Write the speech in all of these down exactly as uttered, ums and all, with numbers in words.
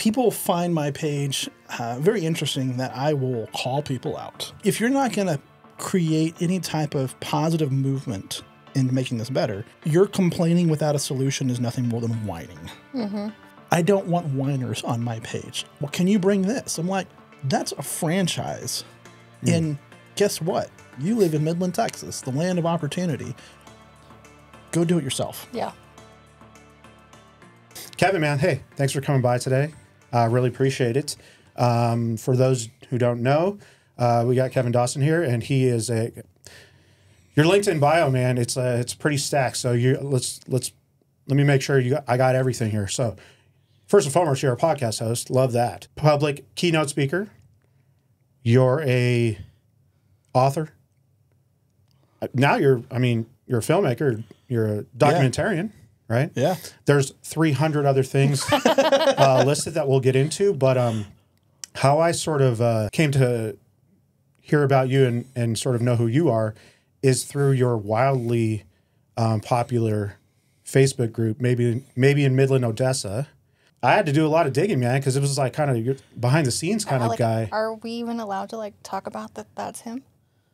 people find my page uh, very interesting that I will call people out. If you're not going to create any type of positive movement in making this better, your complaining without a solution is nothing more than whining. Mm-hmm. I don't want whiners on my page. Well, can you bring this? I'm like, that's a franchise. Mm. And guess what? You live in Midland, Texas, the land of opportunity. Go do it yourself. Yeah. Kevin, man, hey, thanks for coming by today. I uh, really appreciate it. Um, for those who don't know, uh, we got Kevin Dawson here, and he is a your LinkedIn bio, man. It's uh, it's pretty stacked. So you let's let's let me make sure you got, I got everything here. So first and foremost, you're a podcast host. Love that. Public keynote speaker. You're a author. Now you're, I mean, you're a filmmaker. You're a documentarian, yeah. Right? Yeah. There's three hundred other things uh, listed that we'll get into. But um, how I sort of uh, came to hear about you and, and sort of know who you are is through your wildly um, popular Facebook group, maybe maybe in Midland-Odessa. I had to do a lot of digging, man, because it was like kind of behind the scenes kind uh, of like, guy. Are we even allowed to like talk about that? That's him.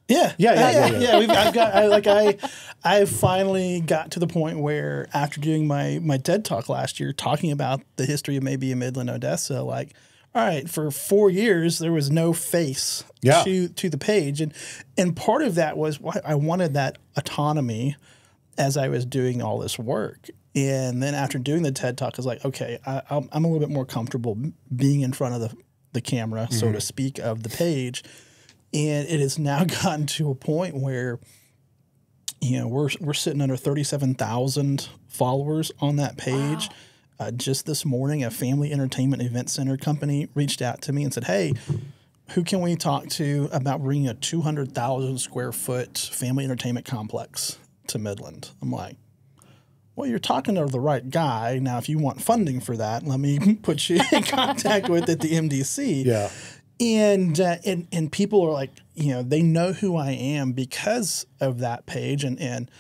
Yeah, yeah, yeah, I, yeah. yeah. yeah we've, I've got I, like I, I finally got to the point where after doing my my TED talk last year, talking about the history of maybe in Midland-Odessa, like, all right, for four years there was no face yeah. to to the page, and and part of that was why I wanted that autonomy as I was doing all this work. And then after doing the TED Talk, I was like, okay, I, I'm, I'm a little bit more comfortable being in front of the, the camera, mm-hmm. so to speak, of the page. And it has now gotten to a point where, you know, we're, we're sitting under thirty-seven thousand followers on that page. Wow. Uh, just this morning, a family entertainment event center company reached out to me and said, hey, who can we talk to about bringing a two hundred thousand square foot family entertainment complex to Midland? I'm like, well, you're talking to the right guy. Now, if you want funding for that, let me put you in contact with at the M D C. Yeah. And, uh, and and people are like, you know, they know who I am because of that page. And and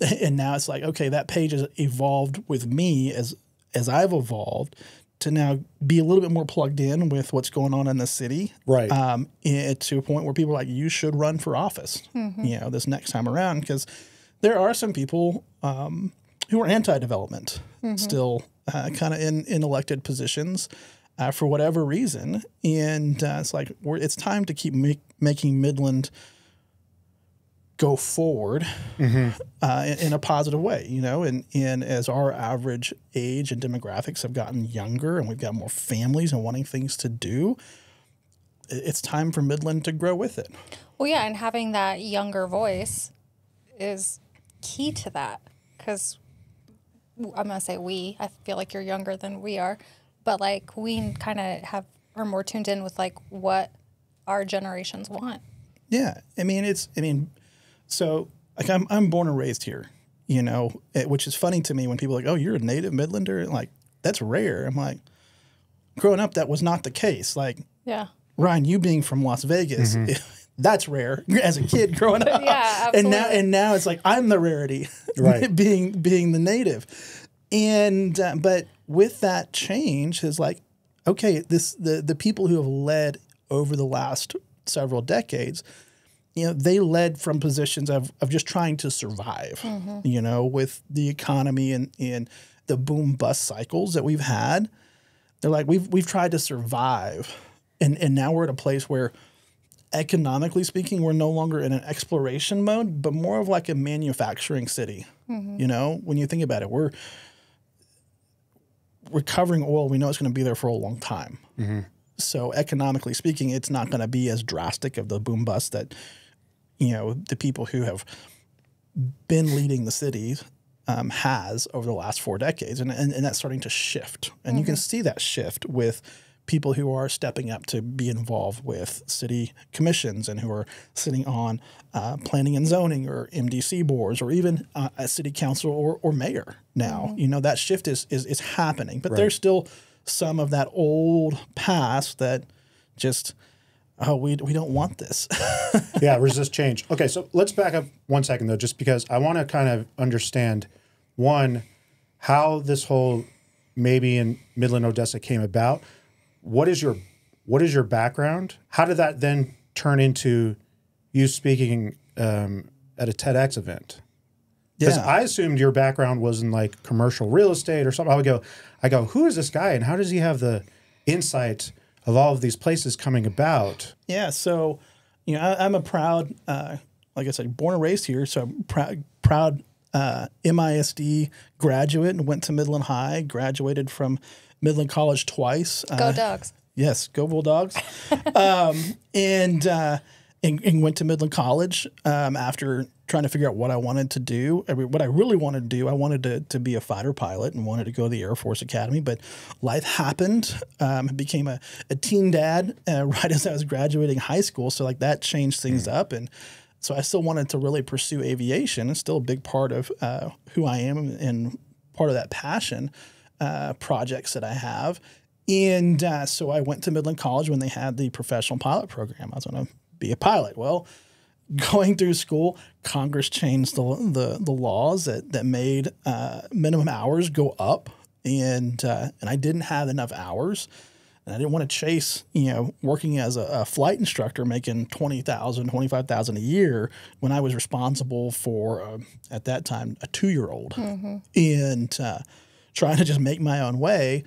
and now it's like, okay, that page has evolved with me as as I've evolved to now be a little bit more plugged in with what's going on in the city. Right. Um, it, to a point where people are like, you should run for office, mm-hmm. you know, this next time around, because there are some people um, who are anti-development mm-hmm. still uh, kind of in, in elected positions uh, for whatever reason. And uh, it's like we're, it's time to keep make, making Midland go forward mm-hmm. uh, in, in a positive way, you know, and, and as our average age and demographics have gotten younger and we've got more families and wanting things to do, it's time for Midland to grow with it. Well, yeah, and having that younger voice is key to that because – I'm going to say we, I feel like you're younger than we are, but like we kind of have, are more tuned in with like what our generations want. Yeah. I mean, it's, I mean, so like I'm, I'm born and raised here, you know, it, which is funny to me when people are like, oh, you're a native Midlander. And like, that's rare. I'm like, growing up, that was not the case. Like, yeah. Ryan, you being from Las Vegas, mm-hmm. that's rare as a kid growing up. Yeah, absolutely. And now and now it's like I'm the rarity, right? being being the native. And uh, but with that change is like, okay, this the the people who have led over the last several decades, you know, they led from positions of of just trying to survive, mm-hmm. you know, with the economy and and the boom bust cycles that we've had. They're like we've we've tried to survive. And and now we're at a place where economically speaking, we're no longer in an exploration mode, but more of like a manufacturing city. Mm-hmm. You know, when you think about it, we're recovering oil. We know it's going to be there for a long time. Mm-hmm. So economically speaking, it's not going to be as drastic of the boom bust that, you know, the people who have been leading the city um, has over the last four decades. And, and, and that's starting to shift. And mm-hmm. you can see that shift with people who are stepping up to be involved with city commissions and who are sitting on uh, planning and zoning or M D C boards or even uh, a city council or, or mayor now. Mm-hmm. You know, that shift is, is, is happening. But right. there's still some of that old past that just, oh, we, we don't want this. Yeah, resist change. Okay, so let's back up one second, though, just because I want to kind of understand, one, how this whole Maybe in Midland-Odessa came about. What is your what is your background? How did that then turn into you speaking um, at a TEDx event? Because yeah. I assumed your background was in like commercial real estate or something. I would go, I go, who is this guy and how does he have the insight of all of these places coming about? Yeah, so you know, I, I'm a proud, uh, like I said, born and raised here, so I'm proud, proud uh, M I S D graduate and went to Midland High, graduated from Midland College twice. Go uh, Dogs. Yes, go Bulldogs. um, and, uh, and, and went to Midland College um, after trying to figure out what I wanted to do. I mean, what I really wanted to do, I wanted to, to be a fighter pilot and wanted to go to the Air Force Academy, but life happened. Um, I became a, a teen dad uh, right as I was graduating high school, so like that changed things mm. up. And so I still wanted to really pursue aviation. It's still a big part of uh, who I am and part of that passion uh, projects that I have. And uh, so I went to Midland College when they had the professional pilot program. I was going to be a pilot. Well, going through school, Congress changed the the, the laws that that made uh, minimum hours go up, and uh, and I didn't have enough hours, and I didn't want to chase you know working as a, a flight instructor making twenty thousand dollars, twenty-five thousand dollars a year when I was responsible for um, at that time a two year old, mm-hmm. and uh, trying to just make my own way.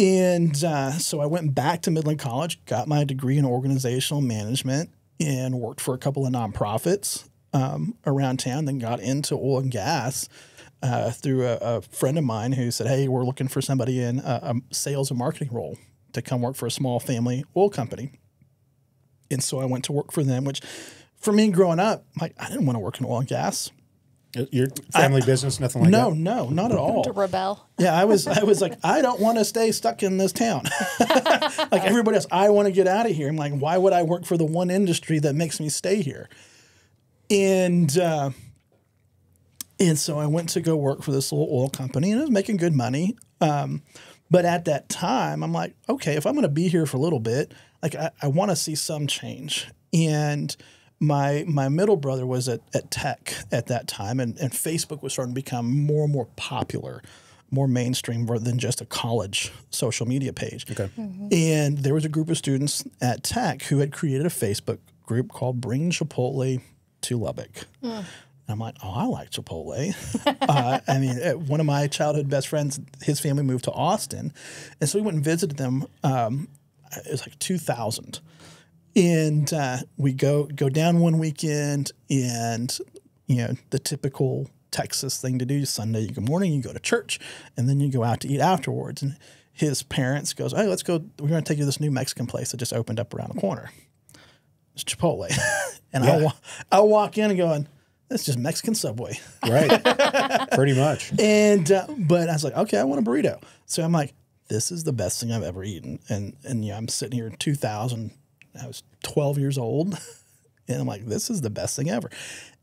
And uh, so I went back to Midland College, got my degree in organizational management, and worked for a couple of nonprofits um, around town, then got into oil and gas uh, through a, a friend of mine who said, hey, we're looking for somebody in a, a sales and marketing role to come work for a small family oil company. And so I went to work for them, which for me growing up, like, I didn't want to work in oil and gas. Your family I, business, nothing like no, that? No, no, not at all. To rebel. Yeah, I was I was like, I don't want to stay stuck in this town. Like everybody else, I want to get out of here. I'm like, why would I work for the one industry that makes me stay here? And, uh, and so I went to go work for this little oil company, and I was making good money. Um, but at that time, I'm like, okay, if I'm going to be here for a little bit, like I, I want to see some change. And My my middle brother was at, at tech at that time, and, and Facebook was starting to become more and more popular, more mainstream rather than just a college social media page. Okay. Mm-hmm. And there was a group of students at tech who had created a Facebook group called Bring Chipotle to Lubbock. Mm. I'm like, oh, I like Chipotle. uh, I mean, one of my childhood best friends, his family moved to Austin, and so we went and visited them. Um, it was like two thousand. And uh, we go go down one weekend, and you know the typical Texas thing to do. Sunday, you go morning, you go to church, and then you go out to eat afterwards. And his parents goes, "Hey, let's go. We're going to take you to this new Mexican place that just opened up around the corner. It's Chipotle." And yeah. I wa I walk in and going, "That's just Mexican Subway, right? Pretty much." And uh, but I was like, "Okay, I want a burrito." So I'm like, "This is the best thing I've ever eaten." And and you know, I'm sitting here in two thousand. I was twelve years old, and I'm like, this is the best thing ever.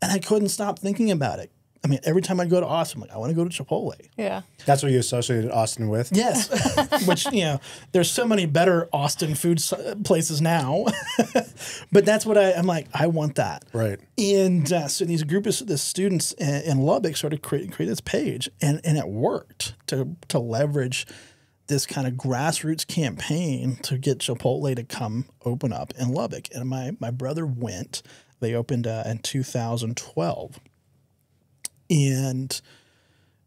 And I couldn't stop thinking about it. I mean, every time I go to Austin, I'm like, I want to go to Chipotle. Yeah. That's what you associated Austin with? Yes. Which, you know, there's so many better Austin food places now. But that's what I, I'm like, I want that. Right. And uh, so these group of the students in, in Lubbock started creating, creating this page, and, and it worked to, to leverage this kind of grassroots campaign to get Chipotle to come open up in Lubbock. And my, my brother went. They opened uh, in two thousand twelve. And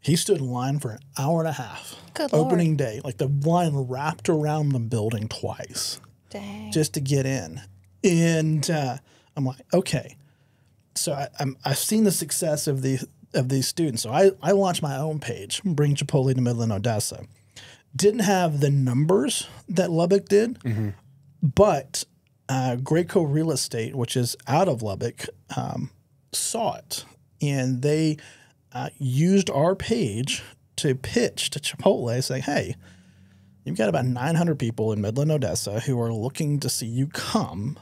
he stood in line for an hour and a half. Good opening Lord. Day. Like the line wrapped around the building twice. Dang. Just to get in. And uh, I'm like, okay. So I, I'm, I've seen the success of, the, of these students. So I, I launched my own page, Bring Chipotle to Midland, Odessa. Didn't have the numbers that Lubbock did, mm-hmm. but uh, Graco Real Estate, which is out of Lubbock, um, saw it. And they uh, used our page to pitch to Chipotle saying, hey, you've got about nine hundred people in Midland, Odessa who are looking to see you come.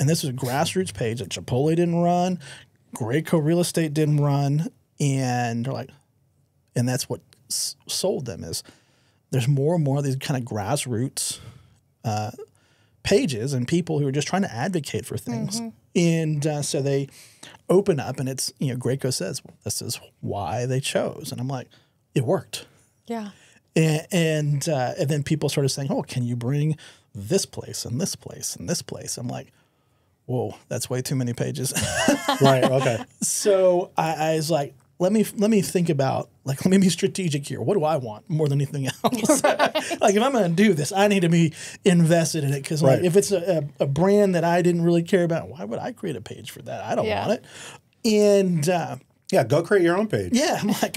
And this is a grassroots page that Chipotle didn't run, Graco Real Estate didn't run. And they're like, and that's what s sold them is, there's more and more of these kind of grassroots uh, pages and people who are just trying to advocate for things. Mm-hmm. And uh, so they open up and it's, you know, Graco says, well, this is why they chose. And I'm like, it worked. Yeah. And, and, uh, and then people started saying, oh, can you bring this place and this place and this place? I'm like, whoa, that's way too many pages. Right. Okay. So I, I was like, let me, let me think about, like, let me be strategic here. What do I want more than anything else? Like, if I'm going to do this, I need to be invested in it. Because right. like, if it's a, a, a brand that I didn't really care about, why would I create a page for that? I don't yeah. want it. And uh, yeah, go create your own page. Yeah. I'm like,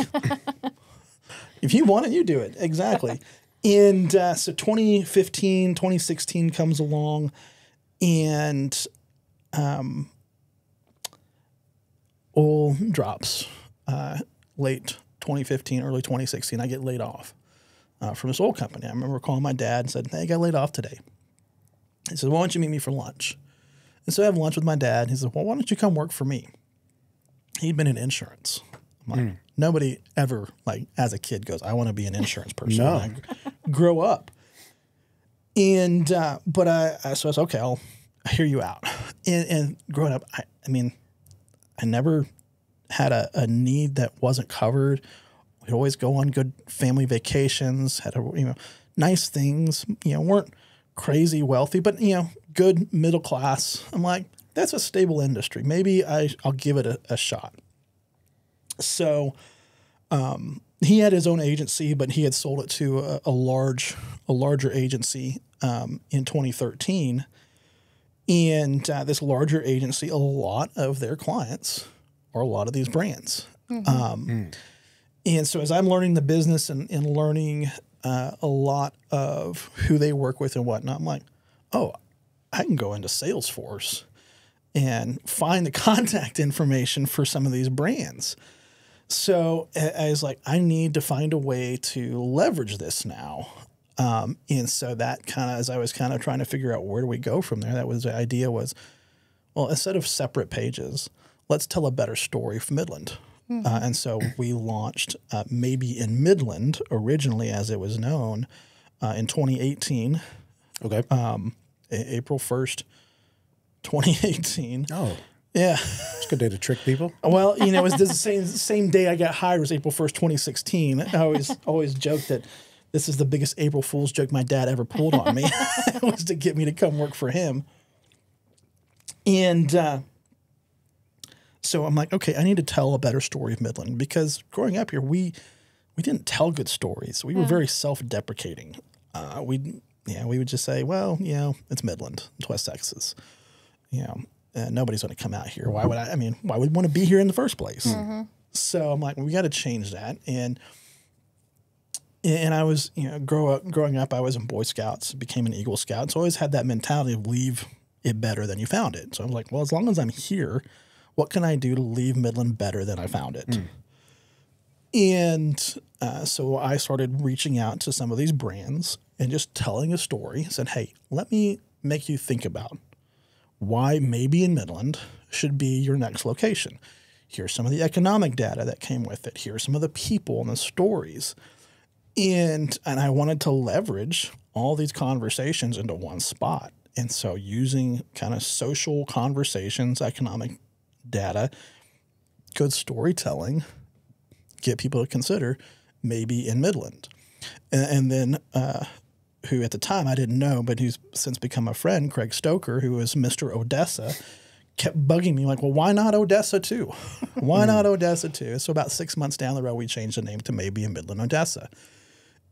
if you want it, you do it. Exactly. And uh, so twenty fifteen, twenty sixteen comes along, and um, oil drops. Uh, late twenty fifteen, early twenty sixteen, I get laid off uh, from this oil company. I remember calling my dad and said, hey, I got laid off today. He said, well, why don't you meet me for lunch? And so I have lunch with my dad. He said, well, why don't you come work for me? He'd been in insurance. I'm like, mm. nobody ever, like, as a kid goes, I want to be an insurance person. No. I grow up. And, uh, but I, I, so I said, okay, I'll hear you out. And, and growing up, I, I mean, I never had a, a need that wasn't covered. We'd always go on good family vacations, had, a, you know, nice things, you know, weren't crazy wealthy, but, you know, good middle class. I'm like, that's a stable industry. Maybe I, I'll give it a, a shot. So um, he had his own agency, but he had sold it to a, a large, a larger agency um, in twenty thirteen. And uh, this larger agency, a lot of their clients are a lot of these brands. Mm-hmm. um, mm. And so as I'm learning the business and, and learning uh, a lot of who they work with and whatnot, I'm like, oh, I can go into Salesforce and find the contact information for some of these brands. So I was like, I need to find a way to leverage this now. Um, and so that kind of, as I was kind of trying to figure out where do we go from there, that was the idea was, well, instead of separate pages, let's tell a better story for Midland. Mm-hmm. uh, and so we launched uh, Maybe in Midland, originally as it was known, uh, in twenty eighteen. Okay. Um, April first, twenty eighteen. Oh. Yeah. It's a good day to trick people. Well, you know, it was the same, same day I got hired was April first, twenty sixteen. I always, always joke that this is the biggest April Fool's joke my dad ever pulled on me. It was to get me to come work for him. And uh, so I'm like, okay, I need to tell a better story of Midland, because growing up here, we we didn't tell good stories. We yeah. were very self-deprecating. Uh, we yeah, we would just say, well, you know, it's Midland, it's West Texas. You know, uh, nobody's going to come out here. Why would I? I mean, why would want to be here in the first place? Mm-hmm. So I'm like, well, we got to change that. And and I was, you know, grow up growing up, I was in Boy Scouts, became an Eagle Scout, so I always had that mentality of leave it better than you found it. So I was like, well, as long as I'm here, what can I do to leave Midland better than I found it? Mm. And uh, so I started reaching out to some of these brands and just telling a story. I said, hey, let me make you think about why Maybe in Midland should be your next location. Here's some of the economic data that came with it. Here's some of the people and the stories. And, and I wanted to leverage all these conversations into one spot. And so using kind of social conversations, economic data, good storytelling, get people to consider Maybe in Midland. And, and then uh, who at the time I didn't know, but who's since become a friend, Craig Stoker, who is Mister Odessa, kept bugging me like, well, why not Odessa too? Why not Odessa too? So about six months down the road, we changed the name to Maybe in Midland, Odessa.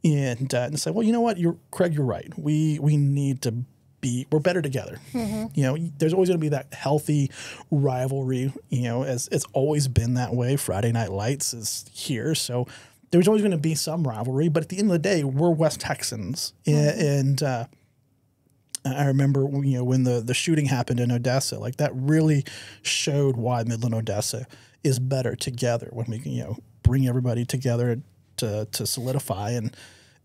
And, uh, and said, well, you know what, you're, Craig, you're right. We, we need to be, we're better together. Mm-hmm. You know, there's always going to be that healthy rivalry, you know, as it's always been that way. Friday Night Lights is here. So there's always going to be some rivalry, but at the end of the day, we're West Texans. Mm-hmm. And, uh, I remember, you know, when the, the shooting happened in Odessa, like that really showed why Midland Odessa is better together when we, you know, bring everybody together to, to solidify and,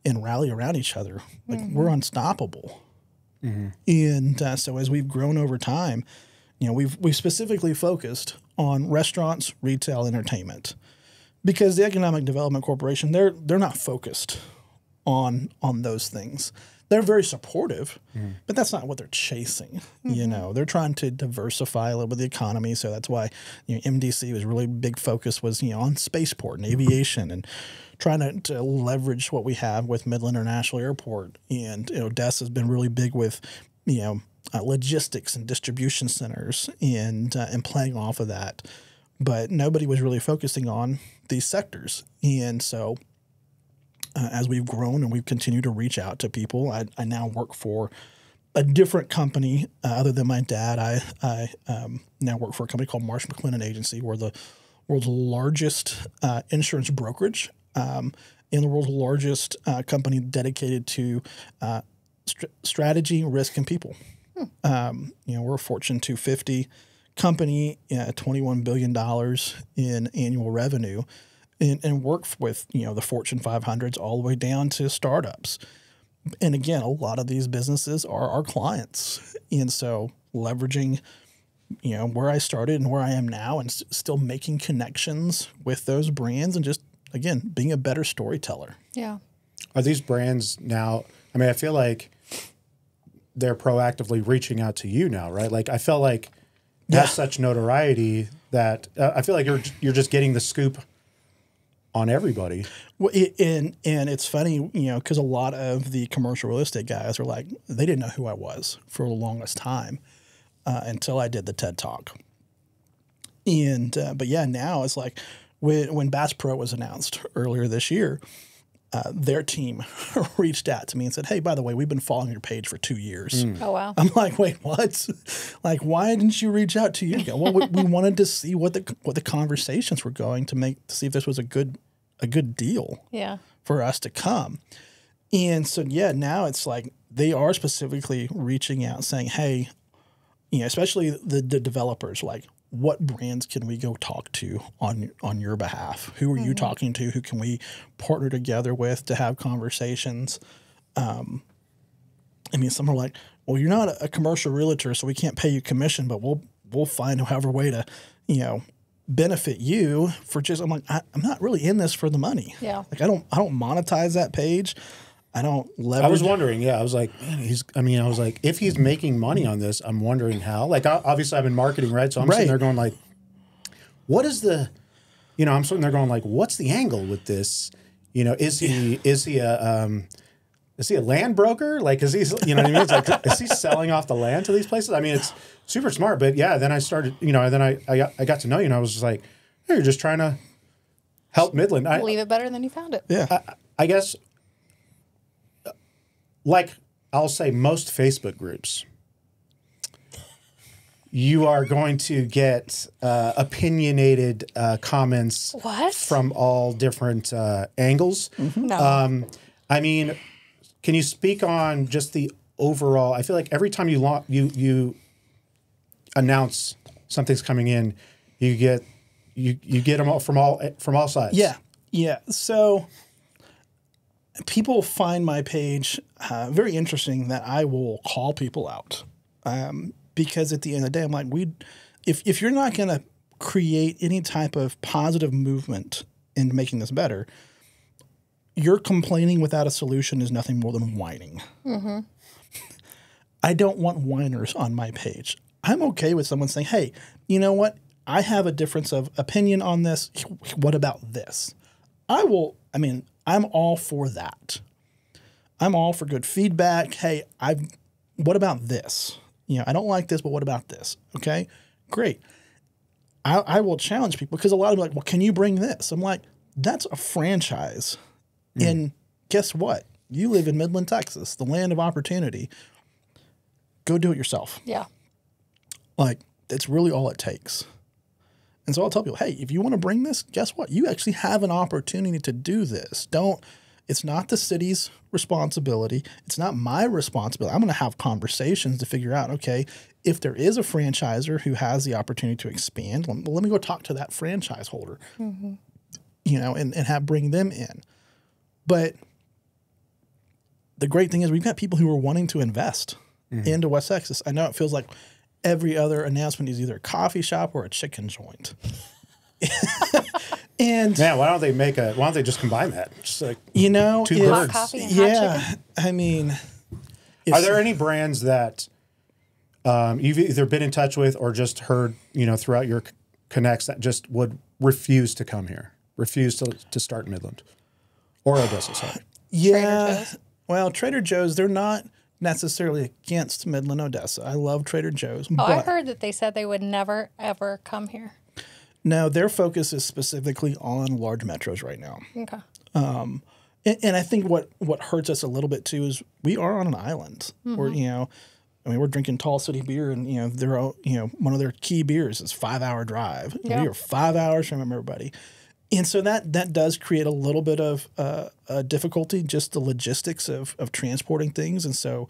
and rally around each other. Like mm-hmm. we're unstoppable. Mm-hmm. And uh, so as we've grown over time, you know, we've we've specifically focused on restaurants, retail, entertainment, because the Economic Development Corporation, they're they're not focused on on those things. They're very supportive, mm. but that's not what they're chasing. Mm-hmm. You know, they're trying to diversify a little bit of the economy. So that's why, you know, M D C was really big focus was, you know, on spaceport and aviation and trying to, to leverage what we have with Midland International Airport. And you know, Odessa has been really big with, you know, uh, logistics and distribution centers and, uh, and playing off of that. But nobody was really focusing on these sectors. And so Uh, as we've grown and we've continued to reach out to people, I, I now work for a different company uh, other than my dad. I, I um, now work for a company called Marsh McLennan Agency. We're the world's largest uh, insurance brokerage um, and the world's largest uh, company dedicated to uh, st strategy, risk, and people. Hmm. Um, you know, we're a Fortune two fifty company, uh, twenty-one billion dollars in annual revenue. And, and work with, you know, the Fortune five hundreds all the way down to startups. And again, a lot of these businesses are our clients. And so leveraging, you know, where I started and where I am now and st still making connections with those brands and just, again, being a better storyteller. Yeah. Are these brands now, I mean, I feel like they're proactively reaching out to you now, right? Like I felt like that's yeah. such notoriety that uh, I feel like you're, you're just getting the scoop on everybody. Well, it, and and it's funny, you know, because a lot of the commercial real estate guys are like, they didn't know who I was for the longest time uh, until I did the TED Talk. And uh, but yeah, now it's like when when Bass Pro was announced earlier this year, uh, their team reached out to me and said, "Hey, by the way, we've been following your page for two years." Mm. Oh wow! I'm like, wait, what? Like, why didn't you reach out two years ago? Well, we, we wanted to see what the what the conversations were going to make to see if this was a good. a good deal yeah. for us to come. And so, yeah, now it's like they are specifically reaching out saying, hey, you know, especially the, the developers, like what brands can we go talk to on, on your behalf? Who are mm-hmm. you talking to? Who can we partner together with to have conversations? Um, I mean, some are like, well, you're not a commercial realtor, so we can't pay you commission, but we'll, we'll find however way to, you know, benefit you for just, I'm like, I, I'm not really in this for the money. Yeah. Like I don't, I don't monetize that page. I don't leverage. I was wondering, yeah, I was like, man, he's, I mean, I was like, if he's making money on this, I'm wondering how, like, I, obviously I've been marketing, right? So I'm right. sitting there going like, what is the, you know, I'm sitting there going like, what's the angle with this? You know, is he, yeah. is he a, um, is he a land broker? Like, is he, you know what I mean? It's like, is he selling off the land to these places? I mean, it's super smart, but yeah, then I started, you know, and then I, I, got, I got to know you and I was just like, hey, you're just trying to help Midland. I, Leave it better than you found it. Yeah. I, I guess, like I'll say most Facebook groups, you are going to get uh, opinionated uh, comments what? from all different uh, angles. Mm-hmm. No. Um, I mean... Can you speak on just the overall? I feel like every time you launch, you you announce something's coming in, you get you you get them all from all from all sides. Yeah, yeah. So people find my page uh, very interesting. That I will call people out um, because at the end of the day, I'm like, we if if you're not going to create any type of positive movement in making this better. Your complaining without a solution is nothing more than whining. Mm-hmm. I don't want whiners on my page. I'm okay with someone saying, hey, you know what? I have a difference of opinion on this. What about this? I will, I mean, I'm all for that. I'm all for good feedback. Hey, I've, what about this? You know, I don't like this, but what about this? Okay, great. I, I will challenge people because a lot of them are like, well, can you bring this? I'm like, that's a franchise. Mm. And guess what? You live in Midland, Texas, the land of opportunity. Go do it yourself. Yeah. Like, that's really all it takes. And so I'll tell people, hey, if you want to bring this, guess what? You actually have an opportunity to do this. Don't – it's not the city's responsibility. It's not my responsibility. I'm going to have conversations to figure out, okay, if there is a franchisor who has the opportunity to expand, let, let me go talk to that franchise holder, mm-hmm. you know, and, and have bring them in. But the great thing is we've got people who are wanting to invest mm-hmm. into West Texas. I know it feels like every other announcement is either a coffee shop or a chicken joint. And yeah, why don't they make a? Why don't they just combine that? Just like you know, two birds. Coffee and hot chicken. Yeah, I mean, If, Are there any brands that um, you've either been in touch with or just heard, you know, throughout your connects that just would refuse to come here, refuse to, to start Midland or Odessa? Sorry. Yeah. Trader Joe's? Well, Trader Joe's, they're not necessarily against Midland, Odessa. I love Trader Joe's. Oh, but I heard that they said they would never, ever come here. No, their focus is specifically on large metros right now. Okay. Um, and, and I think what, what hurts us a little bit, too, is we are on an island. Mm-hmm. We're, you know, I mean, we're drinking Tall City beer, and, you know, they're all, you know, one of their key beers is five-hour drive. Yeah. We are five hours from everybody. And so that, that does create a little bit of uh, a difficulty, just the logistics of, of transporting things. And so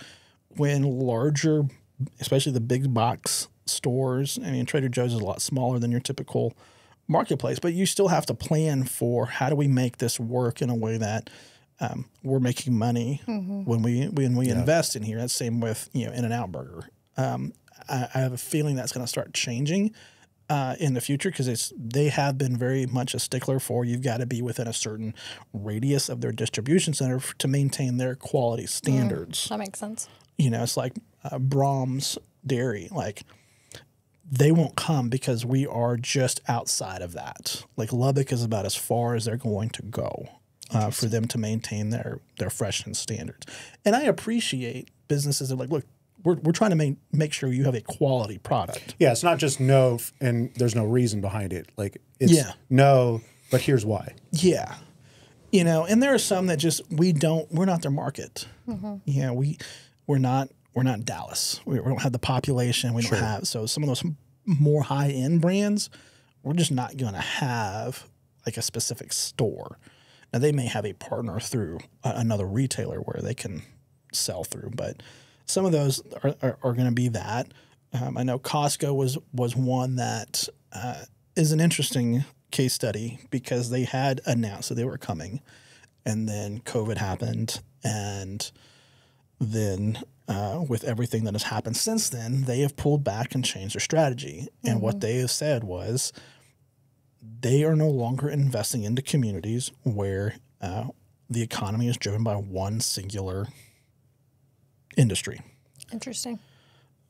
when larger, especially the big box stores, I mean, Trader Joe's is a lot smaller than your typical marketplace, but you still have to plan for how do we make this work in a way that um, we're making money mm-hmm. when we when we yeah. invest in here. That's the same with, you know, In-N-Out Burger. Um, I, I have a feeling that's going to start changing Uh, in the future, because it's they have been very much a stickler for you've got to be within a certain radius of their distribution center f to maintain their quality standards. Mm, that makes sense. You know, it's like uh, Brahms Dairy. Like, they won't come because we are just outside of that. Like, Lubbock is about as far as they're going to go uh, for them to maintain their, their freshness standards. And I appreciate businesses that are like, look, We're, we're trying to make, make sure you have a quality product. Yeah, it's not just no and there's no reason behind it. Like, it's yeah. no, but here's why. Yeah. You know, and there are some that just we don't – we're not their market. Mm-hmm. You know, we, we're not we're not Dallas. We, we don't have the population. We sure. don't have – so some of those more high-end brands, we're just not going to have like a specific store. Now, they may have a partner through a, another retailer where they can sell through, but – some of those are, are, are going to be that. Um, I know Costco was was one that uh, is an interesting case study because they had announced that they were coming, and then COVID happened, and then uh, with everything that has happened since then, they have pulled back and changed their strategy. And mm-hmm. what they have said was they are no longer investing into communities where uh, the economy is driven by one singular industry. Interesting.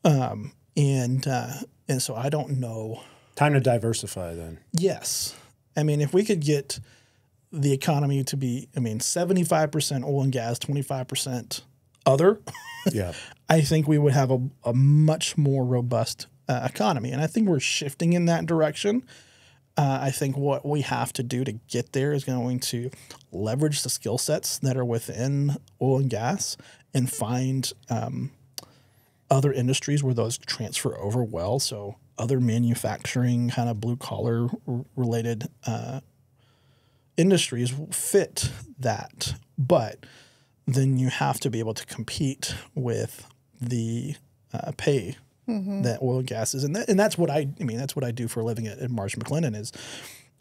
Um, and uh, and so I don't know. Time to diversify then. Yes. I mean, if we could get the economy to be, I mean, seventy-five percent oil and gas, twenty-five percent other, yeah. I think we would have a, a much more robust uh, economy. And I think we're shifting in that direction. Uh, I think what we have to do to get there is going to leverage the skill sets that are within oil and gas and find um, other industries where those transfer over well. So other manufacturing, kind of blue-collar related uh, industries fit that. But then you have to be able to compete with the uh, pay mm-hmm. that oil and gas is. And, that, and that's what I, I mean, that's what I do for a living at, at Marsh McLennan is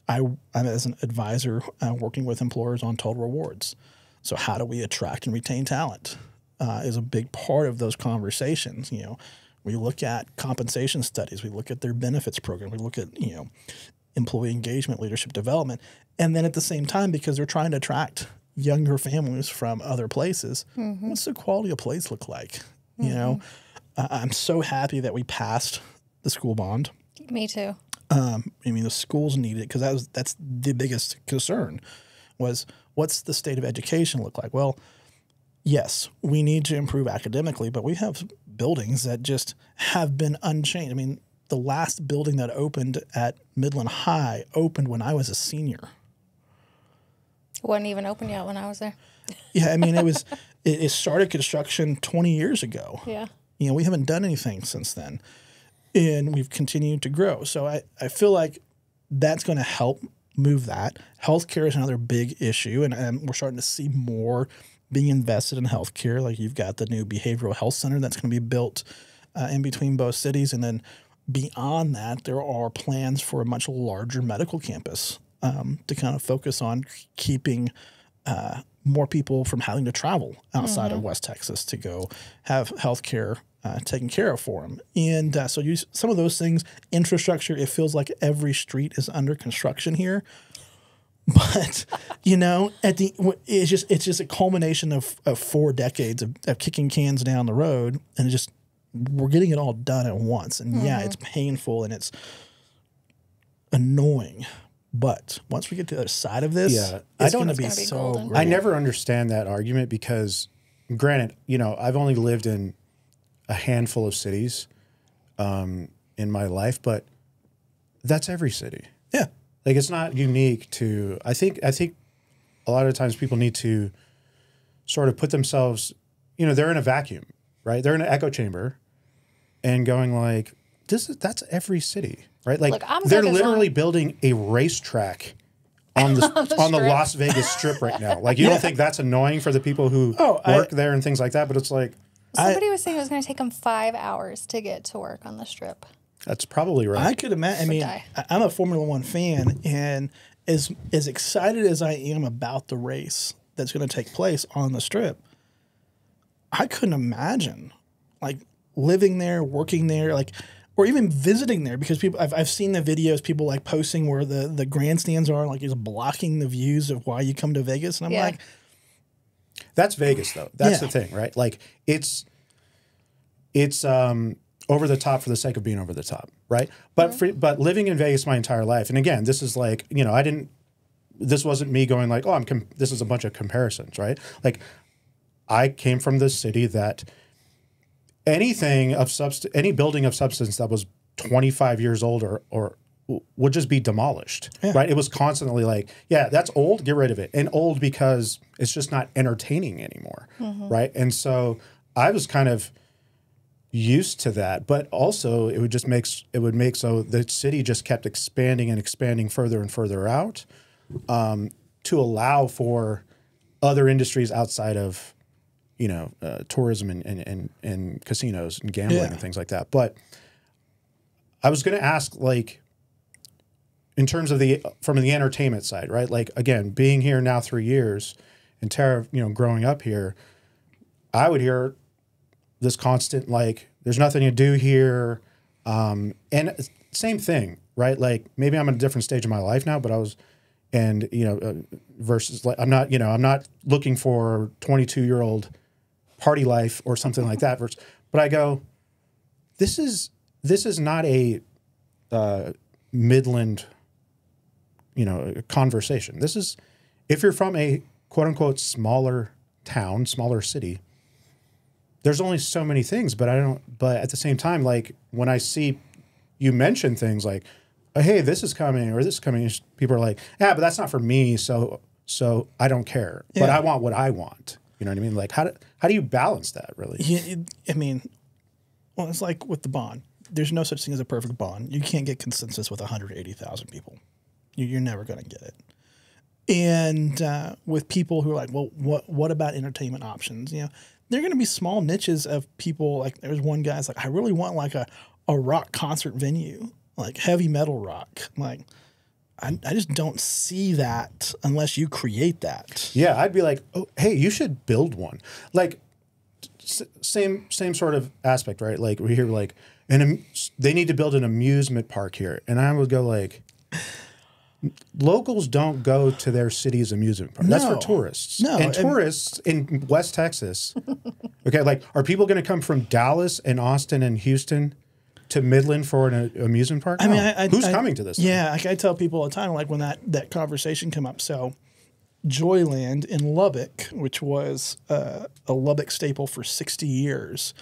I, I'm as an advisor uh, working with employers on total rewards. So how do we attract and retain talent? Uh, is a big part of those conversations. You know, we look at compensation studies, we look at their benefits program, we look at, you know, employee engagement, leadership development, and then at the same time, because they're trying to attract younger families from other places, mm-hmm. what's the quality of place look like? Mm-hmm. You know, uh, I'm so happy that we passed the school bond. Me too. Um, I mean, the schools need it because that was that's the biggest concern was what's the state of education look like? Well. Yes, we need to improve academically, but we have buildings that just have been unchanged. I mean, the last building that opened at Midland High opened when I was a senior. It wasn't even open yet when I was there. Yeah, I mean, it was. it, it started construction twenty years ago. Yeah. You know, we haven't done anything since then, and we've continued to grow. So I, I feel like that's going to help move that. Healthcare is another big issue, and, and we're starting to see more being invested in healthcare. Like you've got the new behavioral health center that's going to be built uh, in between both cities. And then beyond that, there are plans for a much larger medical campus um, to kind of focus on keeping uh, more people from having to travel outside mm-hmm. of West Texas to go have healthcare uh, taken care of for them. And uh, so you, some of those things, infrastructure, it feels like every street is under construction here. But, you know, at the it's just it's just a culmination of, of four decades of, of kicking cans down the road, and it just we're getting it all done at once. And mm-hmm. yeah, it's painful and it's annoying. But once we get to the other side of this, yeah, it's going to be, be so great. I never understand that argument because, granted, you know, I've only lived in a handful of cities um, in my life, but that's every city. Yeah. Like, it's not unique to, I think, I think a lot of times people need to sort of put themselves, you know, they're in a vacuum, right? They're in an echo chamber and going like, this is, that's every city, right? Like, Look, they're literally on. building a racetrack on the, on the, on the Las Vegas Strip right now. Like, you yeah. don't think that's annoying for the people who oh, work I, there and things like that, but it's like. Somebody I, was saying it was going to take them five hours to get to work on the Strip. That's probably right. I could imagine. I mean, I, I'm a Formula One fan, and as as excited as I am about the race that's going to take place on the Strip, I couldn't imagine like living there, working there, like, or even visiting there because people. I've I've seen the videos people like posting where the the grandstands are, like it's blocking the views of why you come to Vegas, and I'm yeah. like, that's Vegas though. That's yeah. the thing, right? Like it's it's um. over the top for the sake of being over the top, right? But mm-hmm. for, but living in Vegas my entire life, and again, this is like, you know, I didn't, this wasn't me going like, oh, I'm com this is a bunch of comparisons, right? Like, I came from the city that anything of substance, any building of substance that was twenty-five years old or, or would just be demolished, yeah. right? It was constantly like, yeah, that's old, get rid of it. And old because it's just not entertaining anymore, mm-hmm. right? And so I was kind of used to that, but also it would just make it would make so the city just kept expanding and expanding further and further out um, to allow for other industries outside of, you know, uh, tourism and, and and and casinos and gambling yeah. and things like that. But I was going to ask, like, in terms of the from the entertainment side, right? Like, again, being here now three years and Tara, you know, growing up here, I would hear this constant, like, there's nothing to do here. Um, and same thing, right? Like, maybe I'm in a different stage of my life now, but I was, and, you know, uh, versus, like, I'm not, you know, I'm not looking for twenty-two-year-old party life or something like that. Versus, but I go, this is, this is not a uh, Midland, you know, conversation. This is, if you're from a quote-unquote smaller town, smaller city, there's only so many things, but I don't, but at the same time, like when I see you mention things like, oh, hey, this is coming or this is coming, people are like, yeah, but that's not for me. So, so I don't care, yeah. but I want what I want. You know what I mean? Like how do, how do you balance that really? Yeah, I mean, well, it's like with the bond, there's no such thing as a perfect bond. You can't get consensus with one hundred eighty thousand people. You're never going to get it. And uh, with people who are like, well, what, what about entertainment options? You know, they're going to be small niches of people. Like there's one guy's like, I really want like a, a rock concert venue, like heavy metal rock. I'm like, I, I just don't see that unless you create that. Yeah. I'd be like, oh, hey, you should build one. Like s same, same sort of aspect, right? Like we hear like, and they need to build an amusement park here. And I would go like, locals don't go to their city's amusement park. No. That's for tourists. No, and tourists and in West Texas, okay, like are people going to come from Dallas and Austin and Houston to Midland for an amusement park? I no. mean, I, I, who's I, coming to this? Yeah, like I tell people all the time, like when that that conversation come up. So, Joyland in Lubbock, which was uh, a Lubbock staple for sixty years,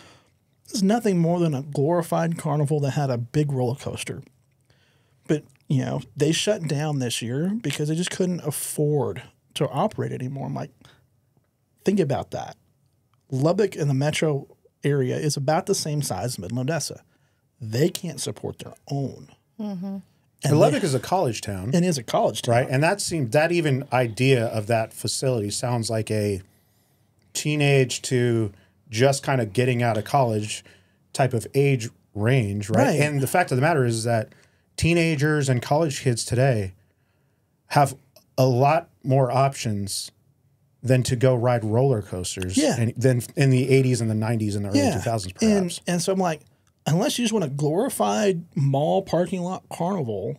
is nothing more than a glorified carnival that had a big roller coaster, but. You know, they shut down this year because they just couldn't afford to operate anymore. I'm like, think about that. Lubbock in the metro area is about the same size as Midland-Odessa. They can't support their own. Mm-hmm. And Lubbock they, is a college town. It is a college town. Right, and that seemed, that even idea of that facility sounds like a teenage to just kind of getting out of college type of age range, right? right. And the fact of the matter is that teenagers and college kids today have a lot more options than to go ride roller coasters yeah. and, than in the eighties and the nineties and the yeah. early two thousands perhaps. And, and so I'm like, unless you just want a glorified mall parking lot carnival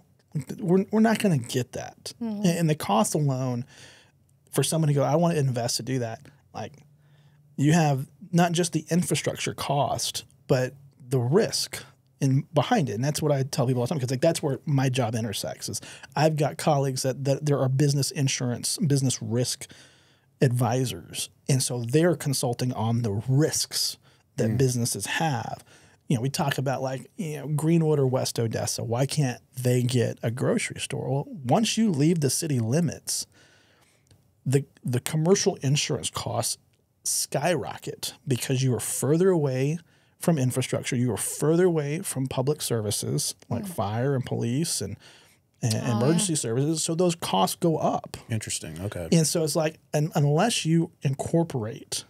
we're, we're not going to get that. Mm-hmm. And the cost alone for someone to go, I want to invest to do that. Like, you have not just the infrastructure cost, but the risk in behind it. And that's what I tell people all the time, because like that's where my job intersects. Is I've got colleagues that, that there are business insurance, business risk advisors. And so they're consulting on the risks that mm. businesses have. You know, we talk about like, you know, Greenwater West Odessa. Why can't they get a grocery store? Well, once you leave the city limits, the the commercial insurance costs skyrocket because you are further away from infrastructure. You are further away from public services like mm. fire and police and, and oh, emergency yeah. services. So those costs go up. Interesting. Okay. And so it's like, and unless you incorporate,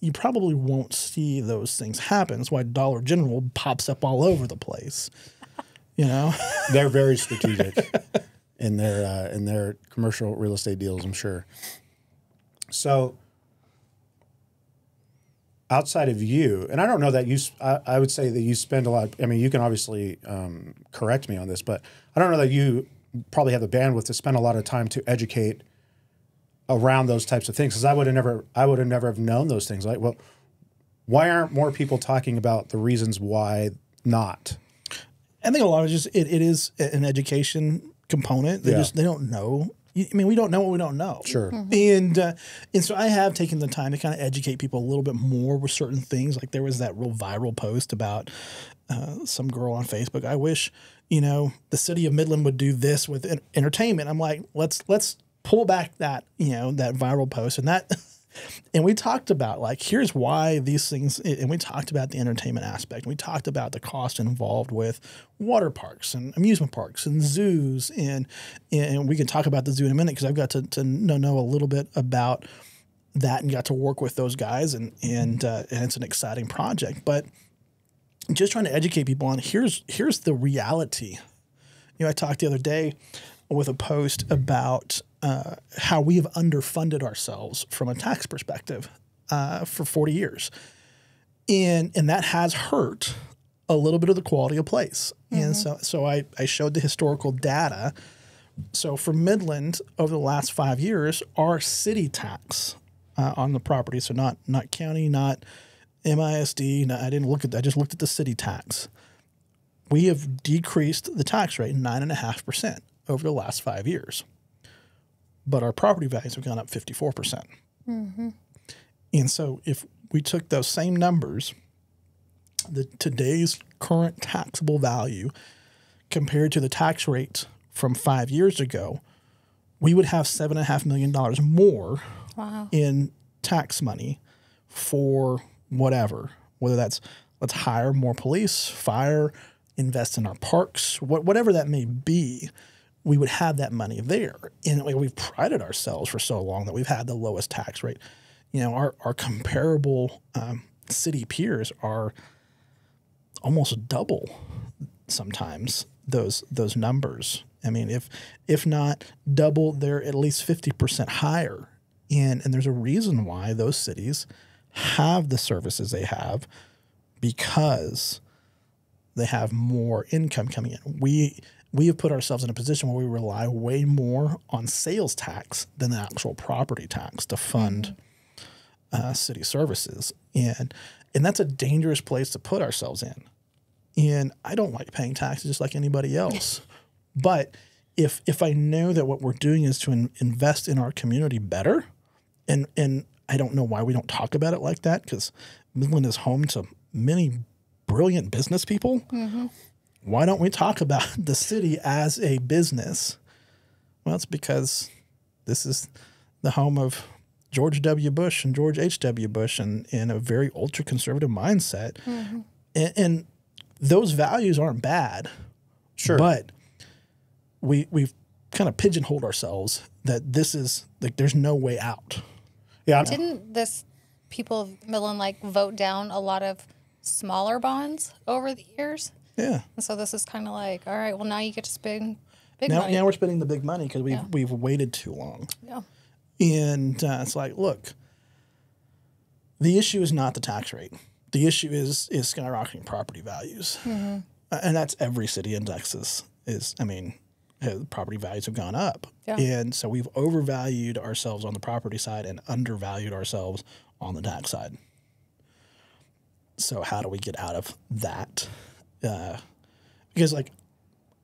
you probably won't see those things happen. That's why Dollar General pops up all over the place. You know, they're very strategic in their uh, in their commercial real estate deals, I'm sure. So, outside of you, and I don't know that you, I, I would say that you spend a lot. I mean, you can obviously um, correct me on this, but I don't know that you probably have the bandwidth to spend a lot of time to educate around those types of things, because I would have never, I would have never have known those things. Like, well, why aren't more people talking about the reasons why not? I think a lot of just it, it is an education component. They yeah. just they don't know. I mean, we don't know what we don't know. Sure. Mm-hmm. And uh, and so I have taken the time to kind of educate people a little bit more with certain things. Like there was that real viral post about uh, some girl on Facebook. I wish, you know, the city of Midland would do this with en entertainment. I'm like, let's let's. pull back that, you know, that viral post and that, and we talked about like, here's why these things, and we talked about the entertainment aspect. We talked about the cost involved with water parks and amusement parks and zoos. And, and we can talk about the zoo in a minute, because I've got to, to know a little bit about that and got to work with those guys. And, and, uh, and it's an exciting project, but just trying to educate people on here's, here's the reality. You know, I talked the other day with a post about Uh, how we have underfunded ourselves from a tax perspective uh, for forty years. And and that has hurt a little bit of the quality of place. Mm-hmm. And so so I, I showed the historical data. So for Midland, over the last five years, our city tax uh, on the property, so not, not county, not M I S D, not, I didn't look at that, I just looked at the city tax. We have decreased the tax rate nine point five percent over the last five years. But our property values have gone up fifty-four percent. Mm-hmm. And so if we took those same numbers, the today's current taxable value compared to the tax rate from five years ago, we would have seven point five million dollars more wow. in tax money for whatever, whether that's let's hire more police, fire, invest in our parks, what, whatever that may be. We would have that money there. And we've prided ourselves for so long that we've had the lowest tax rate. You know, our, our comparable um, city peers are almost double sometimes those those numbers. I mean, if if not double, they're at least fifty percent higher. And, and there's a reason why those cities have the services they have, because they have more income coming in. We... We have put ourselves in a position where we rely way more on sales tax than the actual property tax to fund uh, city services. And and that's a dangerous place to put ourselves in. And I don't like paying taxes just like anybody else. But if if I know that what we're doing is to in, invest in our community better, and, and I don't know why we don't talk about it like that, because Midland is home to many brilliant business people. Mm-hmm. Why don't we talk about the city as a business? Well, it's because this is the home of George W. Bush and George H W. Bush and, and a very ultra-conservative mindset. Mm-hmm. And, and those values aren't bad. Sure. But we, we've kind of pigeonholed ourselves that this is – like there's no way out. Yeah. Didn't this people of Midland like vote down a lot of smaller bonds over the years? Yeah. And so this is kind of like, all right, well, now you get to spend big now, money. Now we're spending the big money because we've, yeah. we've waited too long. Yeah. And uh, it's like, look, the issue is not the tax rate. The issue is is skyrocketing property values. Mm-hmm. uh, and that's every city in Texas is, I mean, the property values have gone up. Yeah. And so we've overvalued ourselves on the property side and undervalued ourselves on the tax side. So how do we get out of that? Uh, because, like,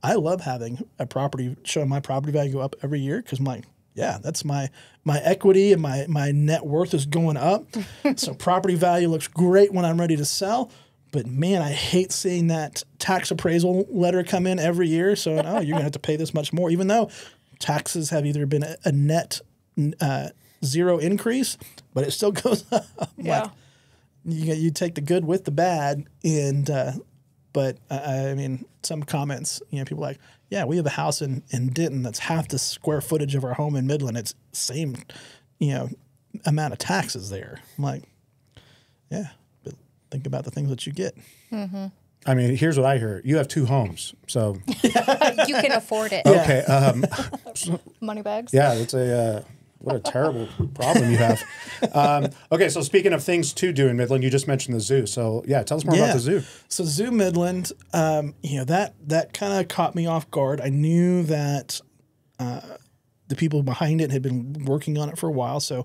I love having a property, showing my property value go up every year, because my, yeah, that's my, my equity and my, my net worth is going up. So property value looks great when I'm ready to sell. But, man, I hate seeing that tax appraisal letter come in every year. So, oh, you're going to have to pay this much more, even though taxes have either been a, a net uh, zero increase, but it still goes up. Yeah. Like, you, you take the good with the bad. And uh, but, I, I mean, some comments, you know, people are like, yeah, we have a house in, in Denton that's half the square footage of our home in Midland. It's same, you know, amount of taxes there. I'm like, yeah. Think about the things that you get. Mm-hmm. I mean, here's what I hear. You have two homes, so. You can afford it. Okay. Um, Money bags. Yeah, it's a, uh, what a terrible problem you have. Um, okay, so speaking of things to do in Midland, you just mentioned the zoo. So, yeah, tell us more yeah. about the zoo. So Zoo Midland, um, you know, that, that kind of caught me off guard. I knew that uh, the people behind it had been working on it for a while, so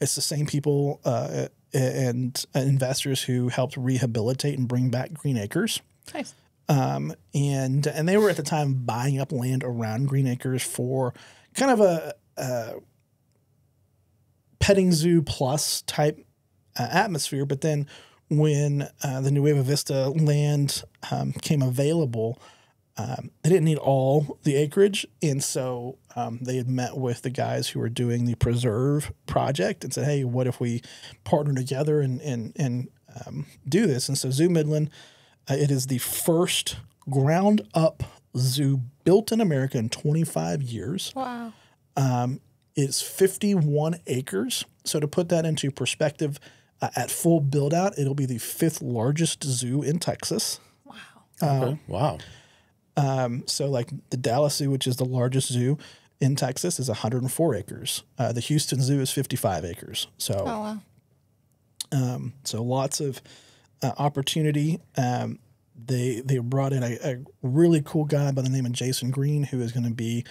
it's the same people uh, and investors who helped rehabilitate and bring back Green Acres. Nice. Um, and and they were at the time buying up land around Green Acres for kind of a, a petting zoo plus type uh, atmosphere. But then when uh, the Nueva Vista land um, came available, um, they didn't need all the acreage. And so um, they had met with the guys who were doing the preserve project and said, hey, what if we partner together and, and, and um, do this? And so Zoo Midland, uh, it is the first ground up zoo built in America in twenty-five years. Wow. Um, it's fifty-one acres. So to put that into perspective, uh, at full build out, it'll be the fifth largest zoo in Texas. Wow. Um, okay. Wow. Um, so, like, the Dallas Zoo, which is the largest zoo in Texas, is one hundred four acres. Uh, the Houston Zoo is fifty-five acres. So, oh, wow. um, so lots of uh, opportunity. Um, they they brought in a, a really cool guy by the name of Jason Green, who is going to be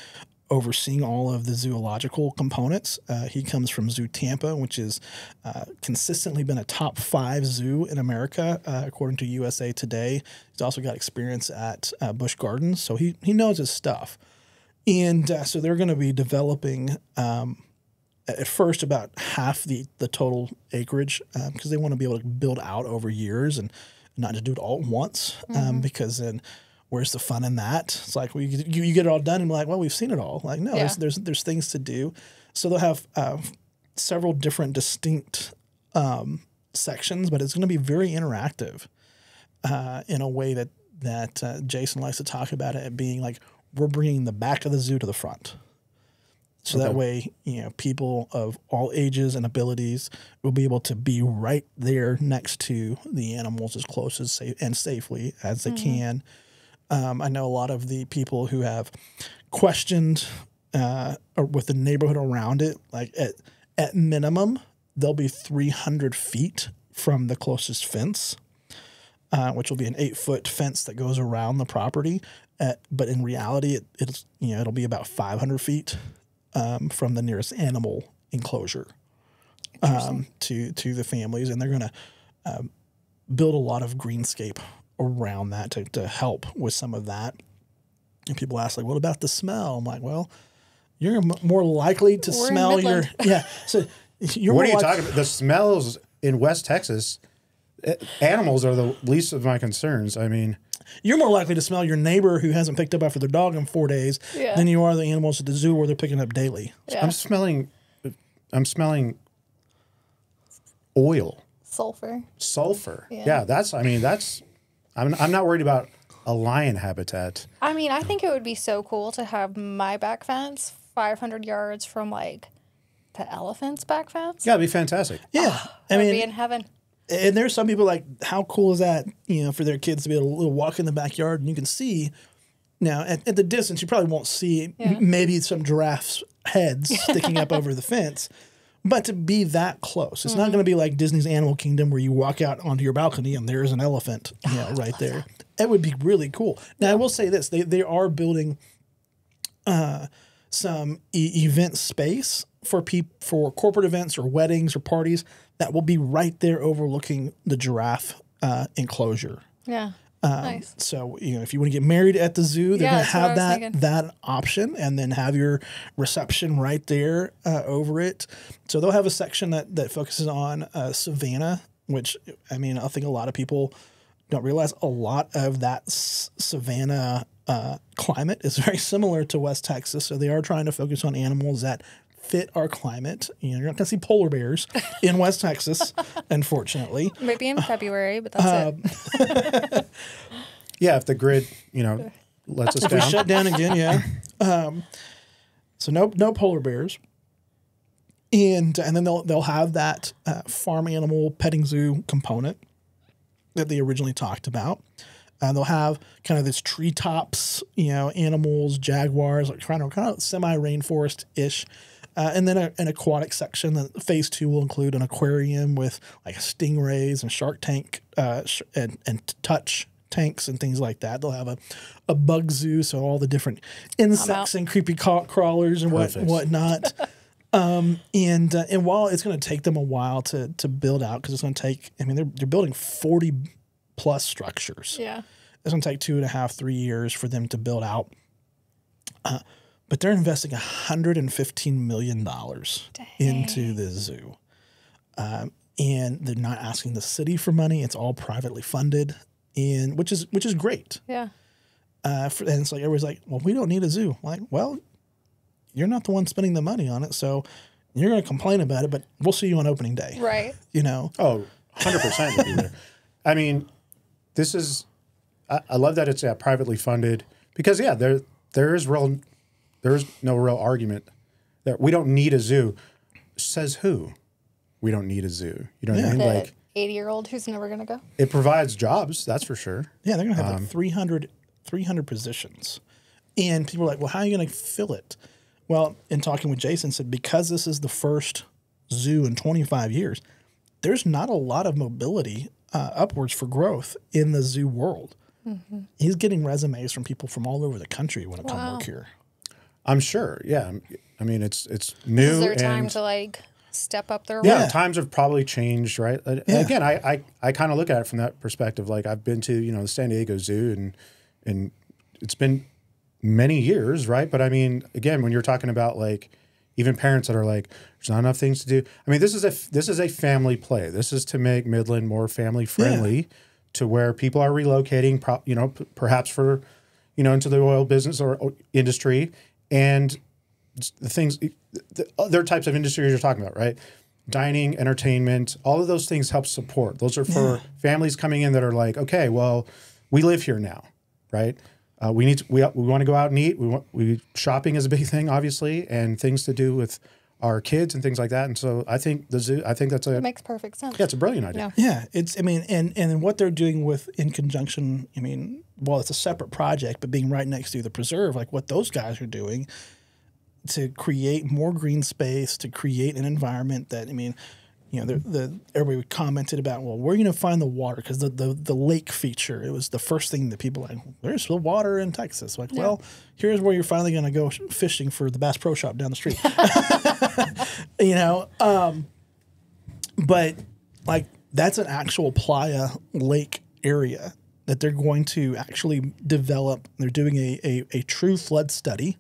overseeing all of the zoological components. Uh, he comes from Zoo Tampa, which has uh, consistently been a top five zoo in America, uh, according to U S A Today. He's also got experience at uh, Busch Gardens, so he, he knows his stuff. And uh, so they're going to be developing um, at first about half the, the total acreage because um, they want to be able to build out over years and not to do it all at once um, mm-hmm. because then – where's the fun in that? It's like, well, you, you, you get it all done and be like, well, we've seen it all. Like, no, yeah. there's, there's there's things to do. So they'll have uh, several different distinct um, sections, but it's going to be very interactive uh, in a way that, that uh, Jason likes to talk about it being like, we're bringing the back of the zoo to the front. So okay. that way, you know, people of all ages and abilities will be able to be right there next to the animals as close as safe and safely as they mm-hmm. can. Um, I know a lot of the people who have questioned uh, or with the neighborhood around it, like at, at minimum, they'll be three hundred feet from the closest fence, uh, which will be an eight-foot fence that goes around the property. At, but in reality, it, it's, you know, it'll be about five hundred feet um, from the nearest animal enclosure um, to, to the families. And they're going to um, build a lot of greenscape around that to, to help with some of that. And people ask, like, what about the smell? I'm like, well, you're m more likely to We're smell your yeah. So you're what are you talking about? The smells in West Texas, it, animals are the least of my concerns. I mean, you're more likely to smell your neighbor who hasn't picked up after their dog in four days yeah. than you are the animals at the zoo where they're picking up daily. Yeah. I'm smelling, I'm smelling oil, sulfur, sulfur. Yeah, yeah that's. I mean, that's. I'm, I'm not worried about a lion habitat. I mean, I think it would be so cool to have my back fence five hundred yards from, like, the elephant's back fence. Yeah, it'd be fantastic. Yeah. Oh, I mean, be in heaven. And there's some people like, how cool is that, you know, for their kids to be able to walk in the backyard and you can see. Now, at, at the distance, you probably won't see yeah. maybe some giraffes' heads sticking up over the fence. But to be that close, it's mm-hmm. not going to be like Disney's Animal Kingdom where you walk out onto your balcony and there's an elephant you know, oh, right there. That. It would be really cool. Now, yeah. I will say this. They, they are building uh, some e event space for people for corporate events or weddings or parties that will be right there overlooking the giraffe uh, enclosure. Yeah. Um, nice. So, you know, if you want to get married at the zoo, they're yeah, going to have that thinking. that option, and then have your reception right there uh, over it. So they'll have a section that, that focuses on uh, Savannah, which, I mean, I think a lot of people don't realize a lot of that s Savannah uh, climate is very similar to West Texas. So they are trying to focus on animals that fit our climate. You know, you're not going to see polar bears in West Texas, unfortunately. Maybe in February, but that's uh, it. Yeah, if the grid, you know, lets us if down. If we shut down again, yeah. Um, so no, no polar bears, and and then they'll they'll have that uh, farm animal petting zoo component that they originally talked about. Uh, they'll have kind of this treetops, you know, animals, jaguars, like kind of kind of semi rainforest ish. Uh, and then a, an aquatic section. That phase two will include an aquarium with like stingrays and shark tank uh, sh and, and touch tanks and things like that. They'll have a, a bug zoo, so all the different insects and creepy ca crawlers and what, whatnot. um, and uh, and while it's going to take them a while to to build out, because it's going to take, I mean, they're they're building forty plus structures. Yeah, it's going to take two and a half, three years for them to build out. Uh, But they're investing one hundred fifteen million dollars Dang. Into the zoo. Um, and they're not asking the city for money. It's all privately funded, and which is which is great. Yeah. Uh, for, and it's like everybody's like, well, we don't need a zoo. Like, well, you're not the one spending the money on it, so you're going to complain about it, but we'll see you on opening day. Right. You know? Oh, one hundred percent would be there. I mean, this is I, – I love that it's yeah, privately funded because, yeah, there there is real – there's no real argument that we don't need a zoo. Says who? We don't need a zoo. You know what yeah. I mean? The like eighty-year-old who's never going to go. It provides jobs, that's for sure. Yeah, they're going to have um, like three hundred, three hundred positions. And people are like, well, how are you going to fill it? Well, in talking with Jason, said because this is the first zoo in twenty-five years, there's not a lot of mobility uh, upwards for growth in the zoo world. Mm-hmm. He's getting resumes from people from all over the country when it wow. comes work here. I'm sure, yeah. I mean, it's it's new. Is there time and, to like step up their? Yeah, work? Times have probably changed, right? Yeah. And again, I I, I kind of look at it from that perspective. Like I've been to you know the San Diego Zoo, and and it's been many years, right? But I mean, again, when you're talking about like even parents that are like, there's not enough things to do. I mean, this is a this is a family play. This is to make Midland more family friendly, yeah. to where people are relocating, pro, you know, p perhaps for, you know, into the oil business or, or industry. And the things, the other types of industries you're talking about, right? Dining, entertainment, all of those things help support. Those are for yeah. families coming in that are like, okay, well, we live here now, right? Uh, we need to, we we want to go out and eat. We want we shopping is a big thing, obviously, and things to do with our kids and things like that. And so I think the zoo, I think that's a it makes perfect sense. Yeah, it's a brilliant idea. Yeah, yeah it's I mean, and and what they're doing with in conjunction, I mean, well, it's a separate project, but being right next to the preserve, like what those guys are doing to create more green space, to create an environment that I mean, you know, the, the everybody commented about, well, where are you going to find the water? Because the, the the lake feature, it was the first thing that people like, there's the water in Texas. Like, yeah. well, here's where you're finally going to go fishing for the Bass Pro Shop down the street. You know, um, but like that's an actual playa lake area that they're going to actually develop. They're doing a, a, a true flood study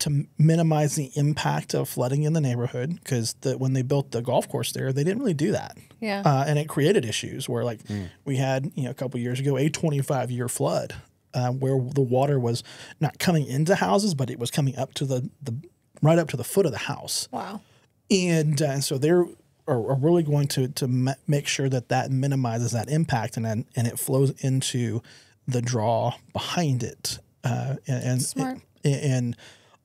to minimize the impact of flooding in the neighborhood, because the, when they built the golf course there, they didn't really do that. Yeah. Uh, and it created issues where, like, mm. we had, you know, a couple of years ago, a twenty-five year flood uh, where the water was not coming into houses, but it was coming up to the, the right up to the foot of the house. Wow. And, uh, and so they're are, are really going to, to ma make sure that that minimizes that impact, and then, and it flows into the draw behind it. Uh, and, and, Smart. and, and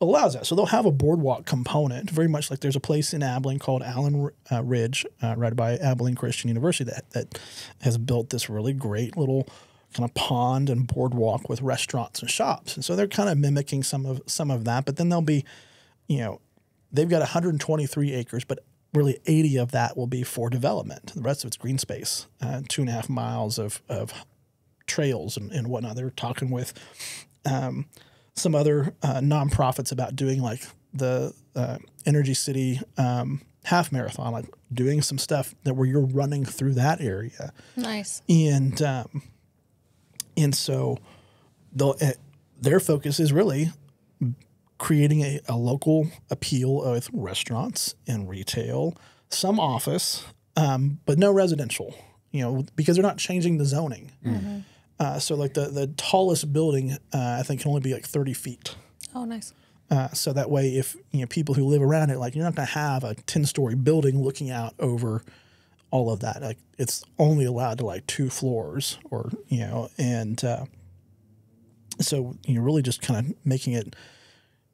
allows that. So they'll have a boardwalk component, very much like there's a place in Abilene called Allen uh, Ridge, uh, right by Abilene Christian University, that, that has built this really great little kind of pond and boardwalk with restaurants and shops. And so they're kind of mimicking some of some of that. But then they'll be, you know, they've got one hundred twenty-three acres, but really eighty of that will be for development. The rest of it's green space, uh, two and a half miles of, of trails and, and whatnot. They're talking with um, – some other uh, nonprofits about doing like the uh, Energy City um, half marathon, like doing some stuff that where you're running through that area. Nice. And um, and so they'll, uh, their focus is really creating a, a local appeal of restaurants and retail, some office, um, but no residential, you know, because they're not changing the zoning. Mm-hmm. Uh, so like the, the tallest building, uh, I think can only be like thirty feet. Oh, nice. Uh, so that way if, you know, people who live around it, like you're not going to have a ten story building looking out over all of that. Like it's only allowed to like two floors or, you know, and, uh, so you're really just kind of making it,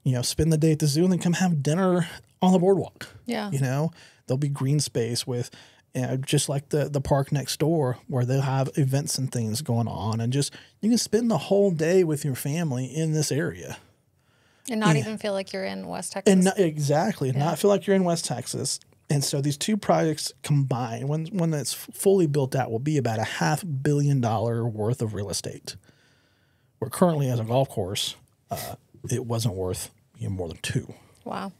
you know, spend the day at the zoo and then come have dinner on the boardwalk. Yeah. You know, there'll be green space with, you know, just like the, the park next door where they'll have events and things going on, and just you can spend the whole day with your family in this area. And not yeah. even feel like you're in West Texas. And not, exactly. Yeah. Not feel like you're in West Texas. And so these two projects combined, one, one that's fully built out will be about a half billion dollar worth of real estate. Where currently as a golf course, uh, it wasn't worth, you know, more than two. Wow.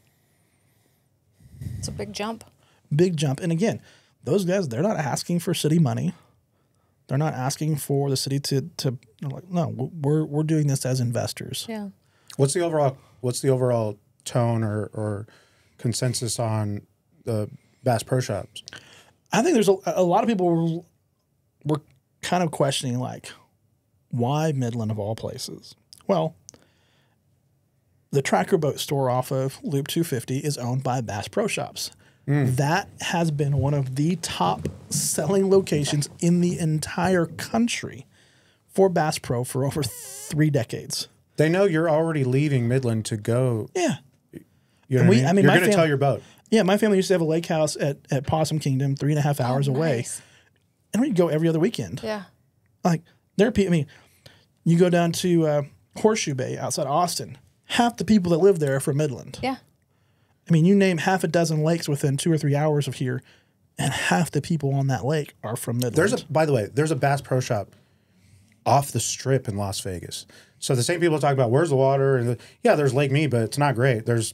It's a big jump. Big jump. And again, those guys, they're not asking for city money. They're not asking for the city to, to they're like, no, we're, we're doing this as investors. Yeah. What's the overall, what's the overall tone or, or consensus on the Bass Pro Shops? I think there's a, a lot of people were, were kind of questioning, like, why Midland of all places? Well, the tracker boat store off of Loop two fifty is owned by Bass Pro Shops. Mm. That has been one of the top selling locations in the entire country for Bass Pro for over three decades. They know you're already leaving Midland to go. Yeah. You know we, I mean? I mean, you're going to tow your boat. Yeah, my family used to have a lake house at, at Possum Kingdom, three and a half hours oh, away. Nice. And we'd go every other weekend. Yeah. Like, there are people, I mean, you go down to uh, Horseshoe Bay outside Austin. Half the people that live there are from Midland. Yeah. I mean, you name half a dozen lakes within two or three hours of here, and half the people on that lake are from Midland. There's a, by the way, there's a Bass Pro Shop off the strip in Las Vegas. So the same people talk about where's the water, and the, yeah, there's Lake Mead, but it's not great. There's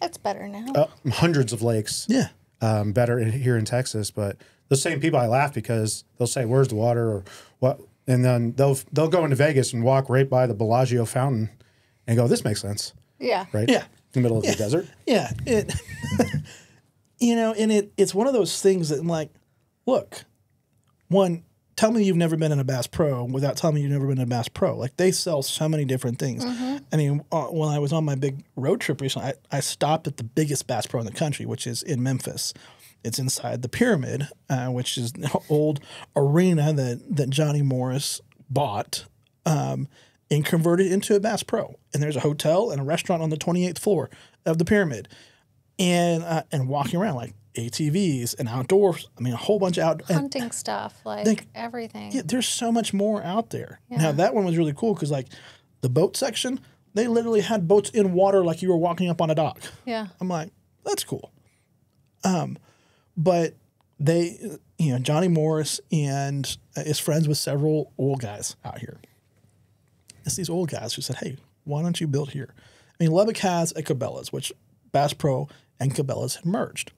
That's better now. Uh, hundreds of lakes. Yeah. Um, better in, here in Texas, but the same people, I laugh because they'll say, where's the water or what? And then they'll they'll go into Vegas and walk right by the Bellagio fountain. And go, this makes sense. Yeah. Right? Yeah. In the middle of yeah. the desert. Yeah. It, you know, and it it's one of those things that I'm like, look, one, tell me you've never been in a Bass Pro without telling me you've never been in a Bass Pro. Like, they sell so many different things. Mm-hmm. I mean, uh, when I was on my big road trip recently, I, I stopped at the biggest Bass Pro in the country, which is in Memphis. It's inside the Pyramid, uh, which is an old arena that, that Johnny Morris bought. Um And converted into a Bass Pro, and there's a hotel and a restaurant on the twenty-eighth floor of the Pyramid, and uh, and walking around like A T Vs and outdoors. I mean, a whole bunch of out hunting and, stuff, like they, everything. Yeah, there's so much more out there. Yeah. Now that one was really cool because like the boat section, they literally had boats in water, like you were walking up on a dock. Yeah, I'm like, that's cool. Um, but they, you know, Johnny Morris and is friends with several oil guys out here. It's these old guys who said, hey, why don't you build here? I mean, Lubbock has a Cabela's, which Bass Pro and Cabela's had merged.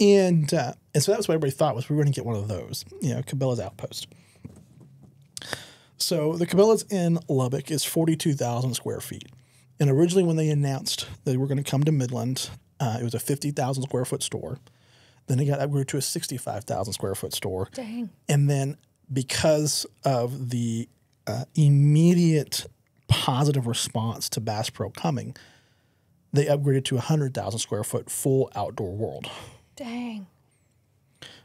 And, uh, and so that was what everybody thought was we were going to get one of those, you know, Cabela's Outpost. So the Cabela's in Lubbock is forty-two thousand square feet. And originally when they announced they were going to come to Midland, uh, it was a fifty thousand square foot store. Then it got upgraded to a sixty-five thousand square foot store. Dang. And then because of the Uh, immediate positive response to Bass Pro coming, they upgraded to a one hundred thousand square foot full outdoor world. Dang.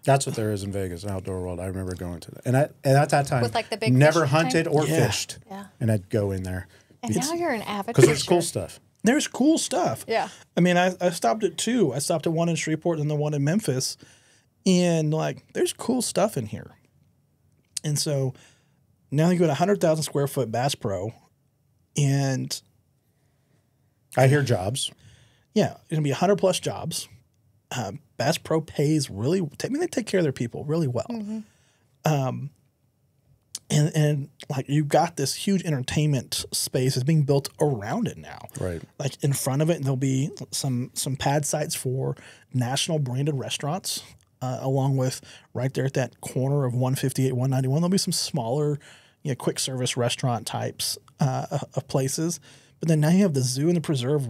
That's what there is in Vegas, an outdoor world. I remember going to that. And, I, and at that time, With like the big never hunted tank? or yeah. fished. Yeah. And I'd go in there. And it's, now you're an avid Because there's cool stuff. There's cool stuff. Yeah. I mean, I, I stopped at two. I stopped at one in Shreveport and the one in Memphis. And, like, there's cool stuff in here. And so... Now you go to one hundred thousand square foot Bass Pro, and I hear jobs. Yeah, it's gonna be one hundred plus jobs. Um, Bass Pro pays really. I mean, they take care of their people really well. Mm-hmm. Um, and and like you got this huge entertainment space is being built around it now. Right. Like in front of it, and there'll be some some pad sites for national branded restaurants, uh, along with right there at that corner of one fifty-eight, one ninety-one. There'll be some smaller, you know, quick service restaurant types uh, of places. But then now you have the zoo and the preserve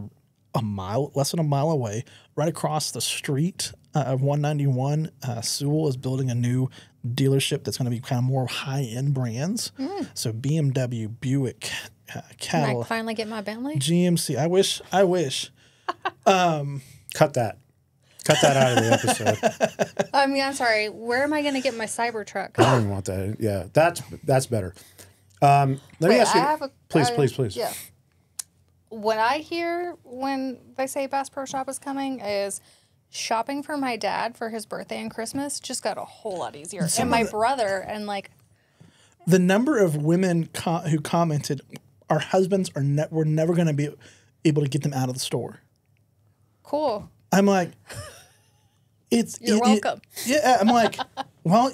a mile, less than a mile away, right across the street uh, of one ninety-one. Uh, Sewell is building a new dealership that's going to be kind of more high-end brands. Mm. So B M W, Buick, uh, Cattle. Can I finally get my Bentley? G M C. I wish. I wish. um, Cut that. Cut that out of the episode. I mean, I'm sorry. Where am I going to get my Cybertruck? I don't even want that. Yeah, that's that's better. Um, let Wait, me ask I you. Have a, please, I, please, please. Yeah. What I hear when they say Bass Pro Shop is coming is shopping for my dad for his birthday and Christmas just got a whole lot easier. Some and my the, brother and like the number of women co who commented, our husbands are ne we're never going to be able to get them out of the store. Cool. I'm like, it's you're it, welcome. It, yeah, I'm like, well,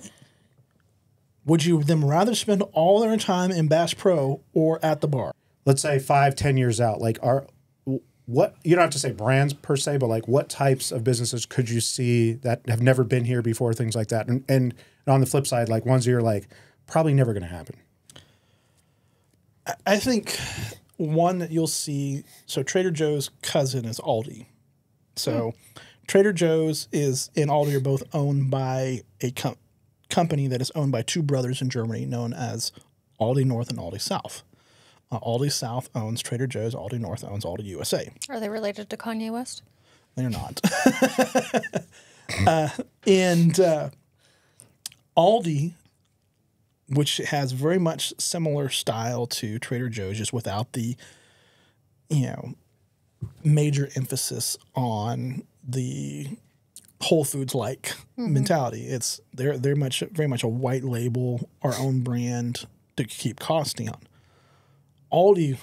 would you then rather spend all their time in Bass Pro or at the bar? Let's say five, ten years out, like are what you don't have to say brands per se, but like what types of businesses could you see that have never been here before, things like that, and and, and on the flip side, like ones that you're like probably never going to happen. I think one that you'll see. So Trader Joe's cousin is Aldi. So hmm. Trader Joe's is and Aldi are both owned by a com company that is owned by two brothers in Germany, known as Aldi North and Aldi South. Uh, Aldi South owns Trader Joe's. Aldi North owns Aldi U S A. Are they related to Kanye West? They're not. uh, and uh, Aldi, which has very much similar style to Trader Joe's, just without the, you know, major emphasis on the Whole Foods-like mm-hmm. mentality. It's they're they're much very much a white label, our own brand to keep costs down. Aldi,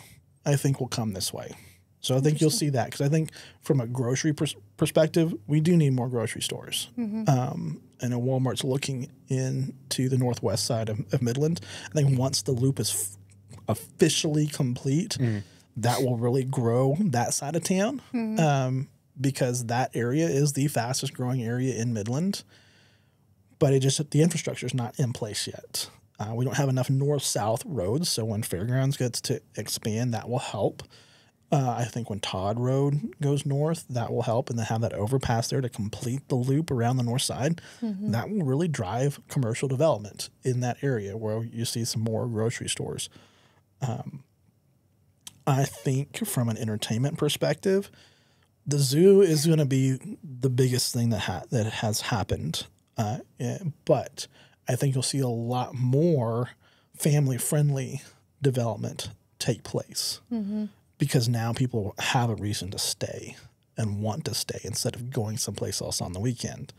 I think, will come this way. So I think you'll see that because I think from a grocery pers perspective, we do need more grocery stores. Mm-hmm. um, and Walmart's looking into the northwest side of, of Midland. I think once the loop is f officially complete, mm-hmm. that will really grow that side of town mm-hmm. um, because that area is the fastest growing area in Midland. But it just the infrastructure is not in place yet. Uh, we don't have enough north-south roads, so when Fairgrounds gets to expand, that will help. Uh, I think when Todd Road goes north, that will help, and then have that overpass there to complete the loop around the north side. Mm-hmm. That will really drive commercial development in that area where you see some more grocery stores. Um, I think from an entertainment perspective, the zoo is going to be the biggest thing that, ha that has happened, uh, yeah, but I think you'll see a lot more family-friendly development take place mm-hmm. because now people have a reason to stay and want to stay instead of going someplace else on the weekend.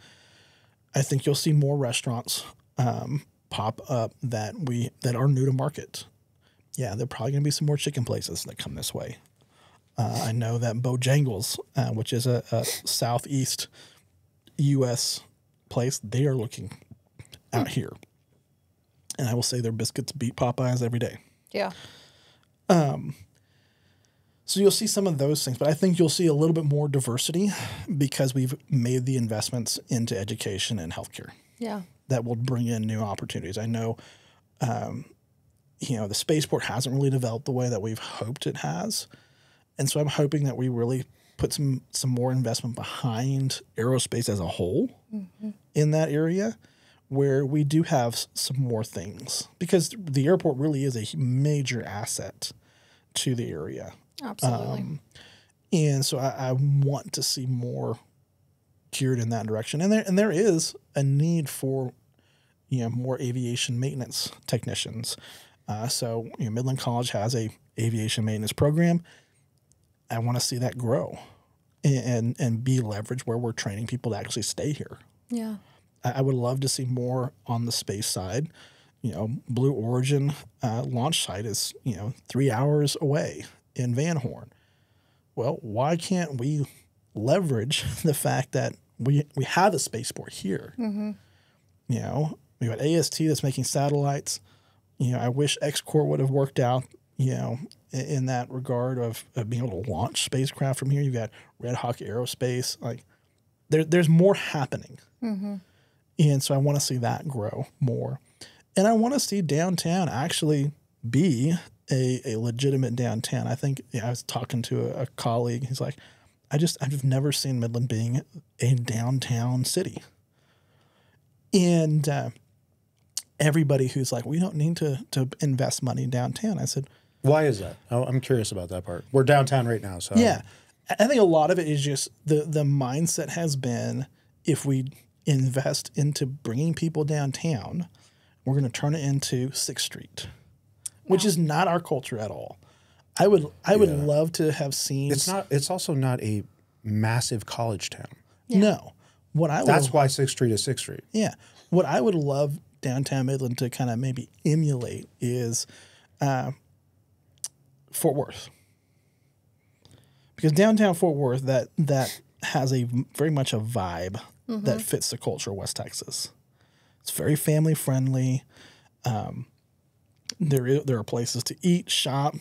I think you'll see more restaurants um, pop up that we that are new to market. Yeah, there are probably going to be some more chicken places that come this way. Uh, I know that Bojangles, uh, which is a, a southeast U S place, they are looking out here, and I will say their biscuits beat Popeyes every day. Yeah. Um. So you'll see some of those things, but I think you'll see a little bit more diversity because we've made the investments into education and healthcare. Yeah. That will bring in new opportunities. I know, um, you know, the spaceport hasn't really developed the way that we've hoped it has, and so I'm hoping that we really put some some more investment behind aerospace as a whole mm-hmm. in that area, where we do have some more things because the airport really is a major asset to the area. Absolutely. Um, and so I, I want to see more geared in that direction. And there, and there is a need for, you know, more aviation maintenance technicians. Uh, so you know, Midland College has a aviation maintenance program. I want to see that grow and, and, and be leveraged where we're training people to actually stay here. Yeah. I would love to see more on the space side. You know, Blue Origin uh, launch site is, you know, three hours away in Van Horn. Well, why can't we leverage the fact that we, we have a spaceport here? Mm-hmm. You know, we've got A S T that's making satellites. you know, I wish X-Corps would have worked out, you know, in, in that regard of, of being able to launch spacecraft from here. You've got Red Hawk Aerospace. Like, there, there's more happening. Mm-hmm. And so I want to see that grow more. And I want to see downtown actually be a, a legitimate downtown. I think, you know, I was talking to a, a colleague. He's like, I just, I've never seen Midland being a downtown city. And uh, everybody who's like, we don't need to, to invest money downtown. I said, why is that? I'm curious about that part. We're downtown right now. So yeah, I think a lot of it is just the, the mindset has been, if we invest into bringing people downtown, we're going to turn it into Sixth Street, which is not our culture at all. I would, I would yeah. love to have seen. It's not. It's also not a massive college town. Yeah. No, what I would, that's why Sixth Street is Sixth Street. Yeah, what I would love downtown Midland to kind of maybe emulate is uh, Fort Worth, because downtown Fort Worth that that has a very much a vibe mm-hmm. that fits the culture of West Texas. It's very family friendly. Um, there is, there are places to eat, shop.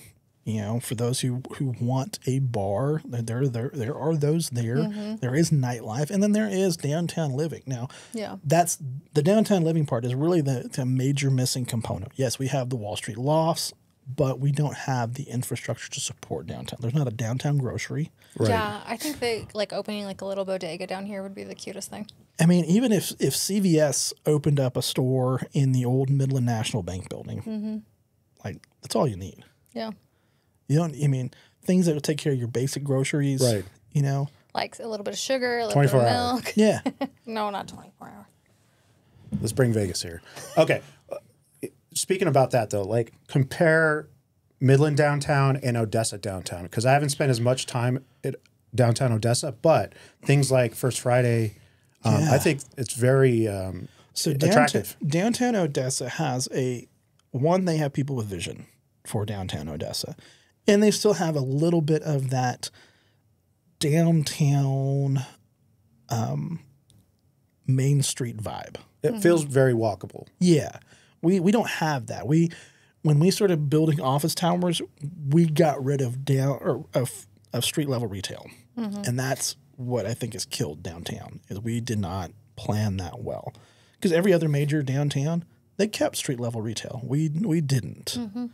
You know, for those who, who want a bar, there there there are those there. Mm-hmm. There is nightlife, and then there is downtown living. Now, yeah, that's the downtown living part is really the, the major missing component. Yes, we have the Wall Street lofts, but we don't have the infrastructure to support downtown. There's not a downtown grocery. Right. Yeah, I think they like opening like a little bodega down here would be the cutest thing. I mean, even if if C V S opened up a store in the old Midland National Bank building, mm-hmm. like that's all you need. Yeah. You don't, I mean, things that will take care of your basic groceries, right? You know, like a little bit of sugar, a little bit of milk. Hour. Yeah. No, not twenty-four hour. Let's bring Vegas here. Okay. Speaking about that, though, like compare Midland downtown and Odessa downtown, because I haven't spent as much time at downtown Odessa, but things like First Friday, um, yeah. I think it's very um, so attractive. Downtown, downtown Odessa has a, one, they have people with vision for downtown Odessa. And they still have a little bit of that downtown um, Main Street vibe. It mm-hmm. feels very walkable. Yeah. We we don't have that. We when we started building office towers, we got rid of down or of, of street level retail. Mm-hmm. And that's what I think has killed downtown is we did not plan that well. Because every other major downtown, they kept street level retail. We we didn't. Mm-hmm.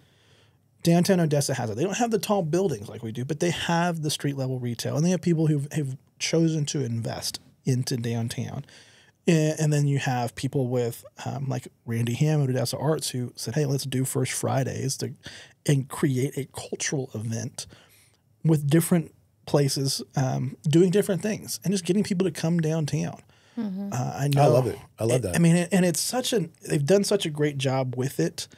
Downtown Odessa has it. They don't have the tall buildings like we do, but they have the street-level retail, and they have people who have chosen to invest into downtown. And, and then you have people with, um, like Randy Hamm at Odessa Arts, who said, hey, let's do First Fridays to, and create a cultural event with different places um, doing different things and just getting people to come downtown. Mm-hmm. uh, I know. I love it. I love it, that. I mean, and it's such an – they've done such a great job with it.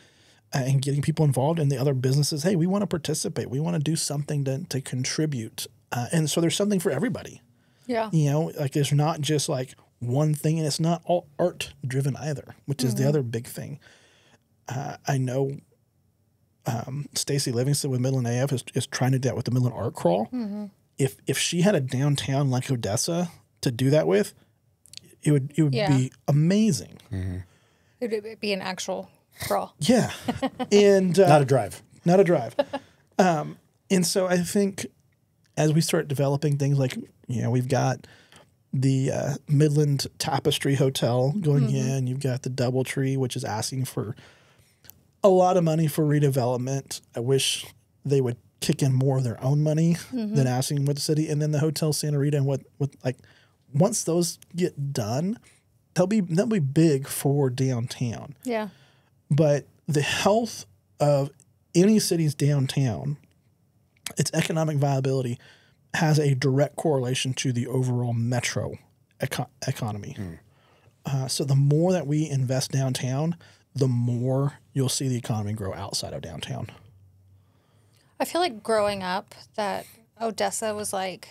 And getting people involved in the other businesses. Hey, we want to participate. We want to do something to, to contribute. Uh, and so there's something for everybody. Yeah. You know, like it's not just like one thing, and it's not all art driven either, which mm-hmm. is the other big thing. Uh, I know um, Stacy Livingston with Midland A F is, is trying to do that with the Midland Art Crawl. Mm-hmm. If if she had a downtown like Odessa to do that with, it would, it would yeah. be amazing. Mm-hmm. It would be an actual... crawl. Yeah. And uh, not a drive. Not a drive. Um, and so I think as we start developing things like, you know, we've got the uh, Midland Tapestry Hotel going mm-hmm. in. You've got the Doubletree, which is asking for a lot of money for redevelopment. I wish they would kick in more of their own money mm-hmm. than asking with the city. And then the Hotel Santa Rita and what, what like once those get done, they'll be, they'll be big for downtown. Yeah. But the health of any city's downtown, its economic viability, has a direct correlation to the overall metro eco economy. Mm. Uh, so the more that we invest downtown, the more you'll see the economy grow outside of downtown. I feel like growing up that Odessa was like,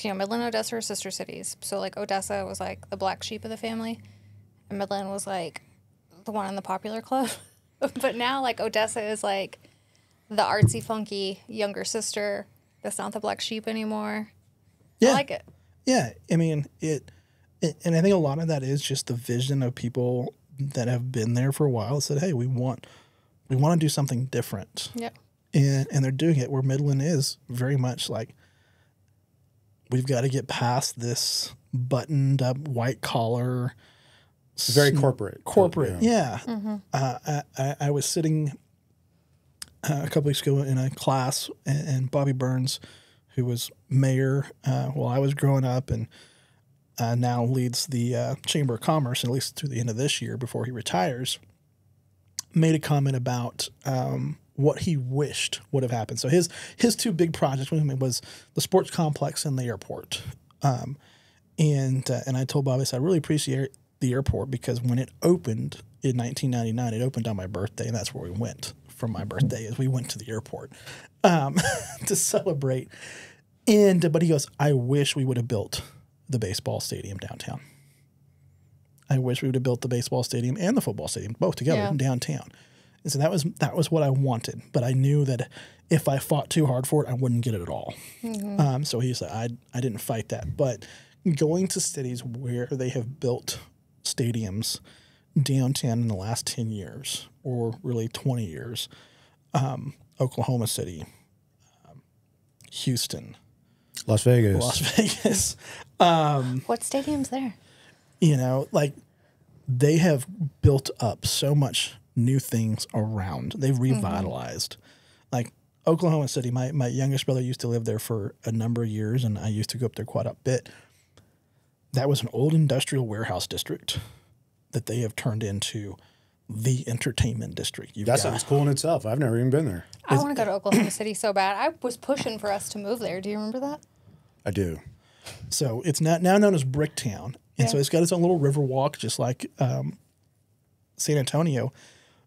you know, Midland and Odessa are sister cities. So like Odessa was like the black sheep of the family, and Midland was like the one in the popular club. But now, like, Odessa is, like, the artsy, funky younger sister that's not the black sheep anymore. Yeah. I like it. Yeah. I mean, it, it – and I think a lot of that is just the vision of people that have been there for a while that said, hey, we want we want to do something different. Yeah. And, and they're doing it where Midland is very much like, we've got to get past this buttoned up white collar. Very corporate. Corporate. Yeah. yeah. Mm-hmm. uh, I, I was sitting uh, a couple weeks ago in a class, and, and Bobby Burns, who was mayor uh, while I was growing up, and uh, now leads the uh, Chamber of Commerce, at least through the end of this year before he retires, made a comment about um, what he wished would have happened. So his his two big projects was the sports complex and the airport. Um, and uh, and I told Bobby, I said, I really appreciate the airport because when it opened in nineteen ninety-nine, it opened on my birthday, and that's where we went for my birthday is we went to the airport um, to celebrate. And but he goes, I wish we would have built the baseball stadium downtown. I wish we would have built the baseball stadium and the football stadium both together yeah. downtown. And so that was that was what I wanted, but I knew that if I fought too hard for it, I wouldn't get it at all. Mm-hmm. um, so he said, I, I didn't fight that. But going to cities where they have built stadiums downtown in the last ten years or really twenty years, um, Oklahoma City, um, Houston. Las Vegas. Las Vegas. Um, what stadium's there? You know, like they have built up so much new things around. They've revitalized. Mm-hmm. Like Oklahoma City, my, my youngest brother used to live there for a number of years, and I used to go up there quite a bit. That was an old industrial warehouse district that they have turned into the entertainment district. You've That sounds cool in itself. I've never even been there. I want to go to Oklahoma City so bad. I was pushing for us to move there. Do you remember that? I do. So it's now, now known as Bricktown. And yeah. so it's got its own little river walk, just like um, San Antonio.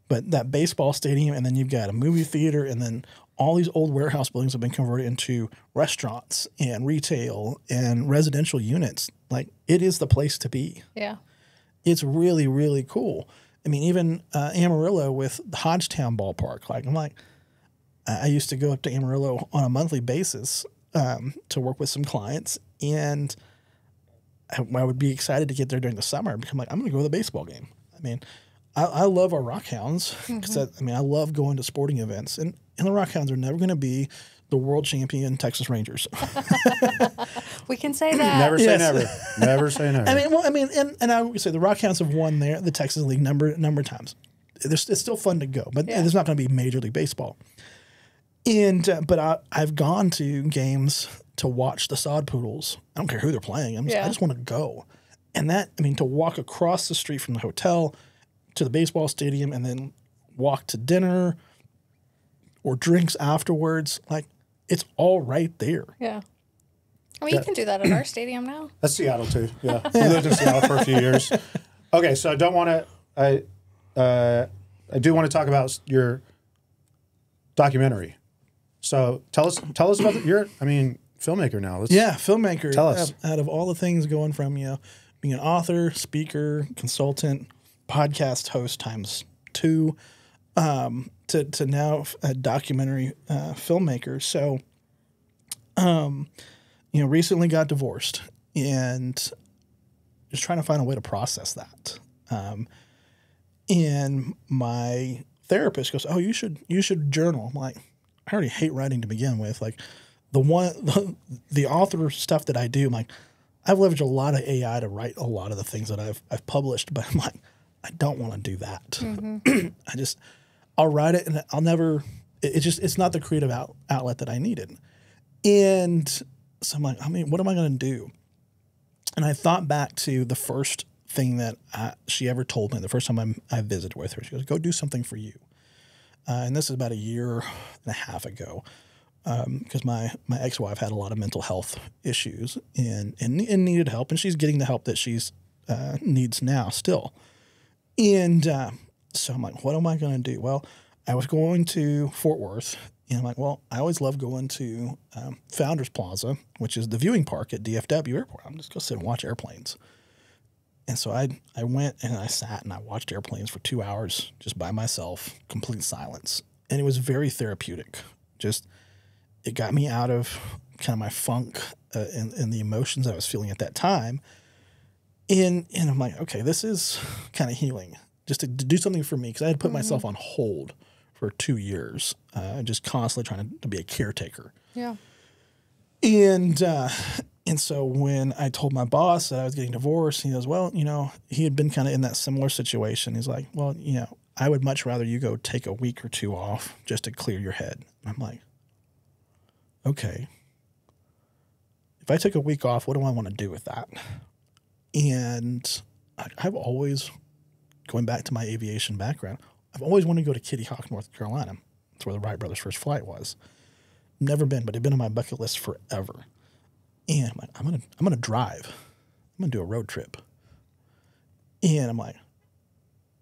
But that baseball stadium, and then you've got a movie theater, and then all these old warehouse buildings have been converted into restaurants and retail and residential units. Like, it is the place to be. Yeah. It's really, really cool. I mean, even uh, Amarillo with Hodgetown Ballpark. Like, I'm like, I used to go up to Amarillo on a monthly basis um, to work with some clients, and I, I would be excited to get there during the summer because I'm like, I'm going to go to the baseball game. I mean, I, I love our Rockhounds because mm-hmm. I, I mean I love going to sporting events, and, and the Rockhounds are never going to be the world champion Texas Rangers. We can say that. Never say yes. never. Never say never. I mean, well, I mean, and, and I would say the Rockhounds have won there the Texas League number number of times. It's, it's still fun to go, but yeah. it's not going to be Major League Baseball. And uh, but I I've gone to games to watch the Sod Poodles. I don't care who they're playing. I'm just, yeah. I just want to go, and that I mean to walk across the street from the hotel to the baseball stadium and then walk to dinner or drinks afterwards. Like, it's all right there. Yeah. I mean, that, you can do that at our stadium now. That's Seattle, too. Yeah. We lived in Seattle for a few years. Okay, so I don't want to – I uh, I do want to talk about your documentary. So tell us tell us about – you're, I mean, filmmaker now. Let's, yeah, filmmaker. Tell us. Out, out of all the things going from, you know, being an author, speaker, consultant – podcast host times two um, to, to now a documentary uh, filmmaker. So, um, you know, recently got divorced and just trying to find a way to process that. Um, and my therapist goes, oh, you should, you should journal. I'm like, I already hate writing to begin with. Like the one, the, the author stuff that I do, I'm like, I've leveraged a lot of A I to write a lot of the things that I've, I've published, but I'm like, I don't want to do that. Mm-hmm. I just, I'll write it and I'll never, it, it just, it's not the creative out, outlet that I needed. And so I'm like, I mean, what am I going to do? And I thought back to the first thing that I, she ever told me, the first time I, I visited with her. She goes, go do something for you. Uh, and this is about a year and a half ago because um, my, my ex-wife had a lot of mental health issues and, and, and needed help. And she's getting the help that she's uh, needs now still. And uh, so I'm like, what am I going to do? Well, I was going to Fort Worth, and I'm like, well, I always love going to um, Founders Plaza, which is the viewing park at D F W Airport. I'm just going to sit and watch airplanes. And so I I went and I sat and I watched airplanes for two hours just by myself, complete silence. And it was very therapeutic. Just it got me out of kind of my funk uh, and, and the emotions I was feeling at that time. And, and I'm like, okay, this is kind of healing, just to, to do something for me because I had put mm-hmm. myself on hold for two years, uh, just constantly trying to, to be a caretaker. Yeah. And uh, and so when I told my boss that I was getting divorced, he goes, well, you know, he had been kind of in that similar situation. He's like, well, you know, I would much rather you go take a week or two off just to clear your head. I'm like, okay. If I took a week off, what do I want to do with that? And I, I've always, going back to my aviation background, I've always wanted to go to Kitty Hawk, North Carolina. That's where the Wright brothers' first flight was. Never been, but it's been on my bucket list forever. And I'm like, I'm gonna, I'm gonna drive. I'm gonna do a road trip. And I'm like,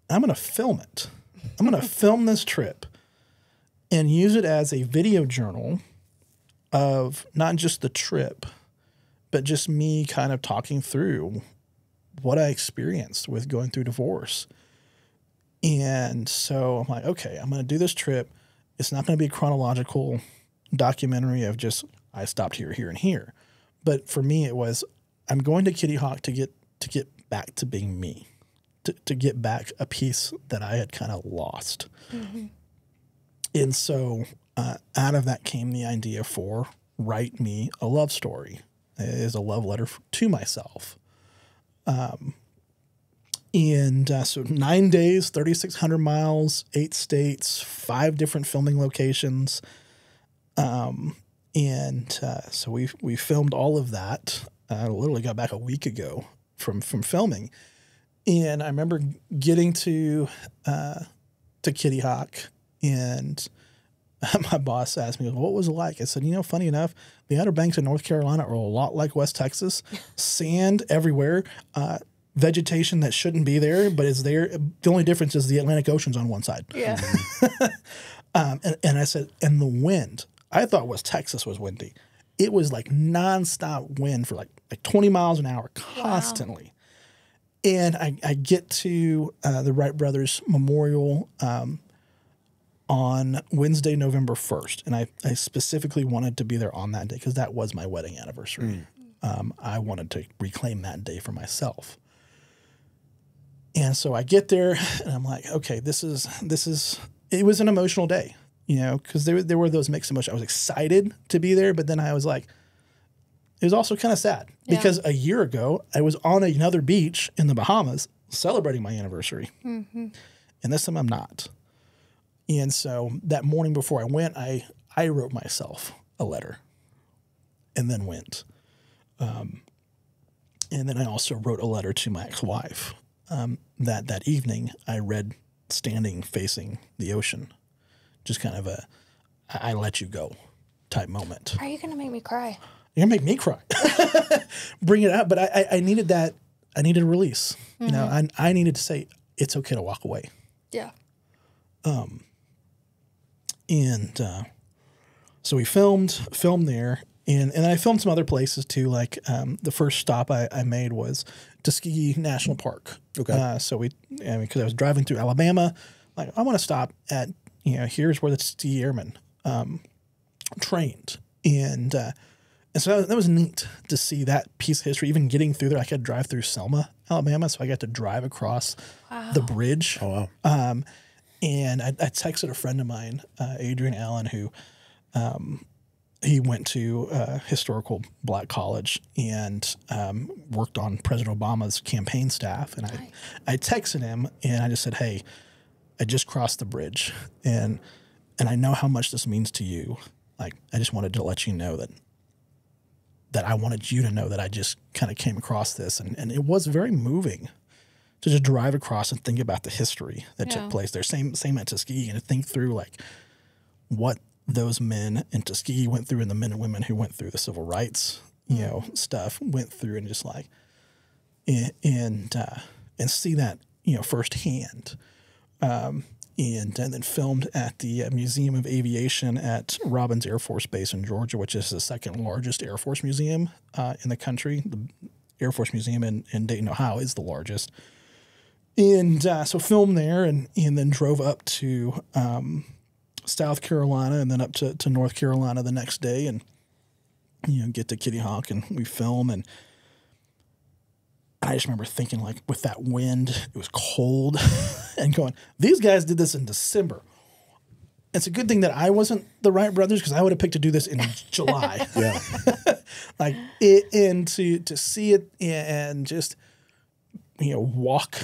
I'm gonna film it. I'm gonna film this trip and use it as a video journal of not just the trip, but just me kind of talking through what I experienced with going through divorce. And so I'm like, okay, I'm going to do this trip. It's not going to be a chronological documentary of just, I stopped here, here, and here. But for me, it was, I'm going to Kitty Hawk to get, to get back to being me, to, to get back a piece that I had kind of lost. Mm-hmm. And so uh, out of that came the idea for Write Me a Love Story. It is a love letter to myself. Um, and uh, so nine days, thirty-six hundred miles, eight states, five different filming locations. Um, and uh, so we we filmed all of that. I literally got back a week ago from from filming, and I remember getting to uh, to Kitty Hawk, and my boss asked me, what was it like? I said, you know, funny enough, the Outer Banks of North Carolina are a lot like West Texas. Sand everywhere, uh, vegetation that shouldn't be there, but is there. The only difference is the Atlantic Ocean's on one side. Yeah. um, and, and I said, and the wind. I thought West Texas was windy. It was like nonstop wind for like, like twenty miles an hour constantly. Wow. And I, I get to uh, the Wright Brothers Memorial um on Wednesday, November first. And I, I specifically wanted to be there on that day because that was my wedding anniversary. Mm. Um, I wanted to reclaim that day for myself. And so I get there and I'm like, okay, this is, this is, it was an emotional day, you know, because there, there were those mixed emotions. I was excited to be there, but then I was like, it was also kind of sad yeah. because a year ago I was on another beach in the Bahamas celebrating my anniversary. Mm-hmm. And this time I'm not. And so that morning before I went, I, I wrote myself a letter and then went. Um, and then I also wrote a letter to my ex-wife. Um, that, that evening, I read standing facing the ocean. Just kind of a, I, I let you go type moment. Are you going to make me cry? You're going to make me cry. Bring it up. But I, I, I needed that. I needed a release. Mm-hmm. You know, I, I needed to say, it's okay to walk away. Yeah. Um. And uh, so we filmed, filmed there, and, and I filmed some other places too. Like um, the first stop I, I made was Tuskegee National Park. Okay. Uh, so we, I mean, because I was driving through Alabama, like I want to stop at, you know, here's where the Tuskegee Airmen um, trained, and uh, and so that was, that was neat to see that piece of history. Even getting through there, I could drive through Selma, Alabama, so I got to drive across wow. the bridge. Oh wow. Um, And I, I texted a friend of mine, uh, Adrian Allen, who um, he went to uh, historical black college and um, worked on President Obama's campaign staff. And I, I texted him and I just said, hey, I just crossed the bridge and and I know how much this means to you. Like, I just wanted to let you know that that I wanted you to know that I just kind of came across this. And, and it was very moving to just drive across and think about the history that yeah. took place there. Same same at Tuskegee, and to think through like what those men in Tuskegee went through and the men and women who went through the civil rights, you mm. know, stuff went through, and just like and and, uh, and see that, you know, firsthand. Um, and, and then filmed at the Museum of Aviation at Robbins Air Force Base in Georgia, which is the second largest Air Force museum uh, in the country. The Air Force Museum in, in Dayton, Ohio is the largest. And uh, so filmed there, and, and then drove up to um, South Carolina, and then up to, to North Carolina the next day, and, you know, get to Kitty Hawk and we film. And I just remember thinking, like, with that wind, it was cold and going, these guys did this in December. It's a good thing that I wasn't the Wright brothers, because I would have picked to do this in July. Yeah. Like, it, and to, to see it and just, you know, walk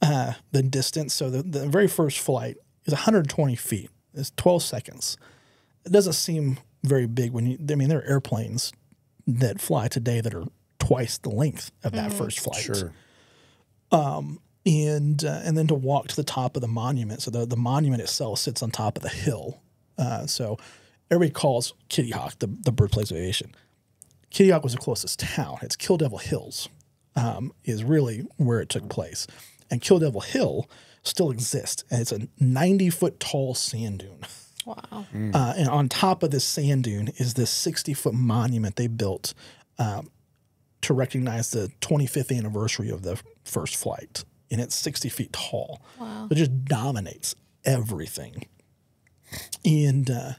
uh, the distance. So the, the very first flight is one hundred twenty feet. It's twelve seconds. It doesn't seem very big when you, I mean, there are airplanes that fly today that are twice the length of that mm-hmm. first flight. Sure. Um, and uh, and then to walk to the top of the monument. So the, the monument itself sits on top of the hill. Uh, so everybody calls Kitty Hawk the, the birthplace of aviation. Kitty Hawk was the closest town. It's Kill Devil Hills um, is really where it took place. And Kill Devil Hill still exists. And it's a ninety-foot tall sand dune. Wow. Mm. Uh, and on top of this sand dune is this sixty-foot monument they built um, to recognize the twenty-fifth anniversary of the first flight. And it's sixty feet tall. Wow. It just dominates everything. And uh,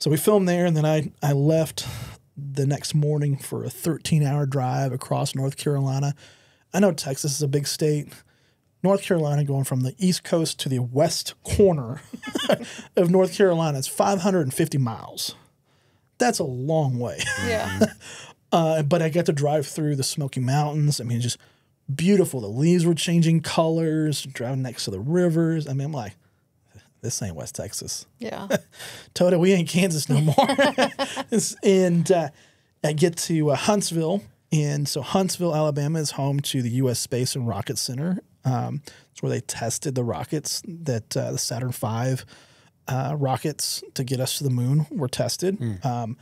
so we filmed there, and then I, I left the next morning for a thirteen-hour drive across North Carolina. I know Texas is a big state. North Carolina, going from the east coast to the west corner of North Carolina, it's five hundred fifty miles. That's a long way. Yeah. uh, but I got to drive through the Smoky Mountains. I mean, just beautiful. The leaves were changing colors, driving next to the rivers. I mean, I'm like, this ain't West Texas. Yeah. Toto, we ain't Kansas no more. And uh, I get to uh, Huntsville. And so Huntsville, Alabama is home to the U S Space and Rocket Center. Um, it's where they tested the rockets that uh, the Saturn V uh, rockets to get us to the moon were tested. Mm. Um,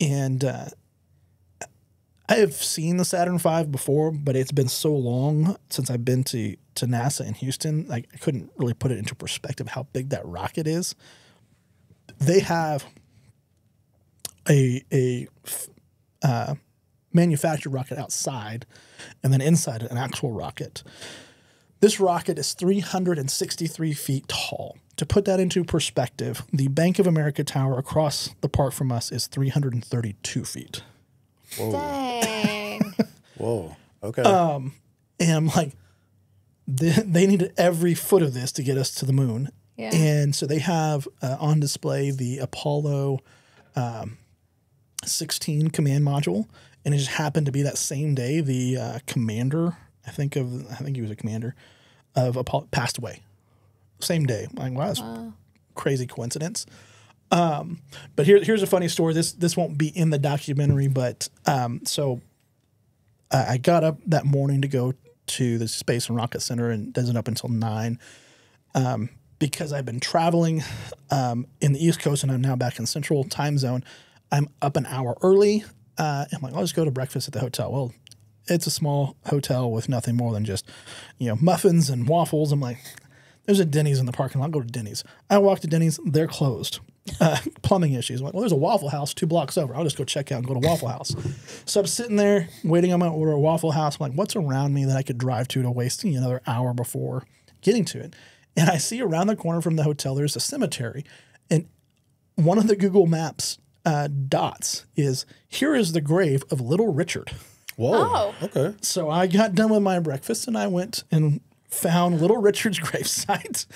and uh, I have seen the Saturn V before, but it's been so long since I've been to, to NASA in Houston. Like, I couldn't really put it into perspective how big that rocket is. They have a, a uh, manufactured rocket outside, and then inside an actual rocket. This rocket is three hundred sixty-three feet tall. To put that into perspective, the Bank of America Tower across the park from us is three hundred thirty-two feet. Whoa. Dang. Whoa. Okay. Um, and I'm like, they, they needed every foot of this to get us to the moon. Yeah. And so they have uh, on display the Apollo um, sixteen command module. And it just happened to be that same day the uh, commander, I think of, I think he was a commander, of Apollo passed away. Same day. Like, wow, that's wow. crazy coincidence. Um, but here, here's a funny story. This this won't be in the documentary, but um, so I, I got up that morning to go to the Space and Rocket Center and doesn't up until nine um, because I've been traveling um, in the East Coast and I'm now back in Central Time Zone. I'm up an hour early. Uh, I'm like, I'll just go to breakfast at the hotel. Well, it's a small hotel with nothing more than just, you know, muffins and waffles. I'm like, there's a Denny's in the parking lot. I'll go to Denny's. I walk to Denny's. They're closed. Uh, plumbing issues. I'm like, well, there's a Waffle House two blocks over. I'll just go check out and go to Waffle House. So I'm sitting there waiting on my order at Waffle House. I'm like, what's around me that I could drive to to waste another hour before getting to it? And I see around the corner from the hotel, there's a cemetery. And one of the Google Maps Uh, dots is here is the grave of Little Richard. Whoa. Oh. Okay. So I got done with my breakfast and I went and found Little Richard's gravesite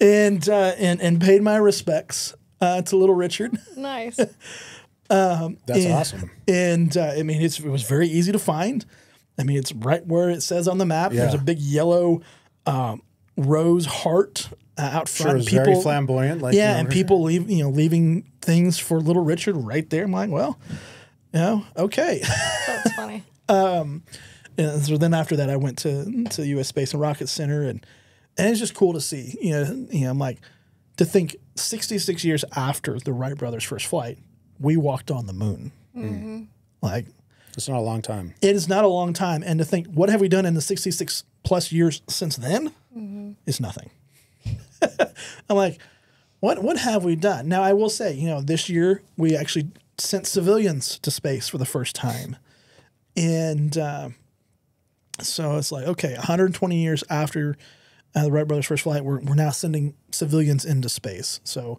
and uh, and and paid my respects uh, to Little Richard. Nice. um, That's and, awesome. And uh, I mean, it's, it was very easy to find. I mean, it's right where it says on the map. Yeah. There's a big yellow um, rose heart. Uh, out front, sure, it's people, very flamboyant. Like, yeah, and people leave, you know, leaving things for Little Richard right there. I'm like, well, you know, okay. That's funny. um, and so then after that, I went to to U S Space and Rocket Center, and and it's just cool to see. You know, you know, I'm like, to think sixty-six years after the Wright brothers' first flight, we walked on the moon. Mm-hmm. Like, it's not a long time. It is not a long time, and to think, what have we done in the sixty-six plus years since then? Mm-hmm. It's nothing. I'm like, what what have we done? Now, I will say, you know, this year we actually sent civilians to space for the first time. And uh, so it's like, okay, one hundred twenty years after uh, the Wright brothers' first flight, we're, we're now sending civilians into space. So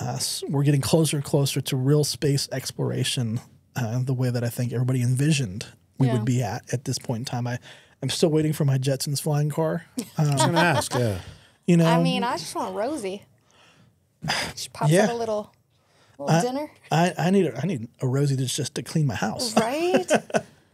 uh, we're getting closer and closer to real space exploration, uh, the way that I think everybody envisioned we yeah. would be at at this point in time. I, I'm still waiting for my Jetsons flying car. Um, I was going to ask, yeah. You know, I mean, I just want Rosie. She pops yeah. out a little, little I, dinner. I, I need a, I need a Rosie that's just to clean my house. Right.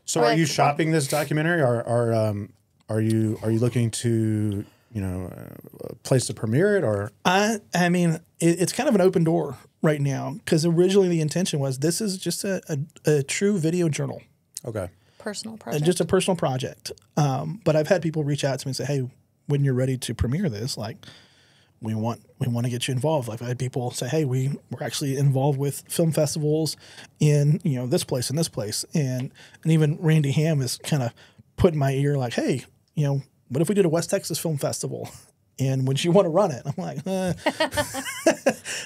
So but are you shopping this documentary? Are are um are you are you looking to you know uh, place to premiere it or? I I mean it, it's kind of an open door right now because originally the intention was this is just a a, a true video journal. Okay. Personal project. Uh, just a personal project. Um, but I've had people reach out to me and say, hey, when you're ready to premiere this, like. We want we want to get you involved. Like I had people say, "Hey, we we're actually involved with film festivals in you know this place and this place," and and even Randy Hamm is kind of put in my ear like, "Hey, you know, what if we did a West Texas film festival? And would you want to run it?" I'm like, uh.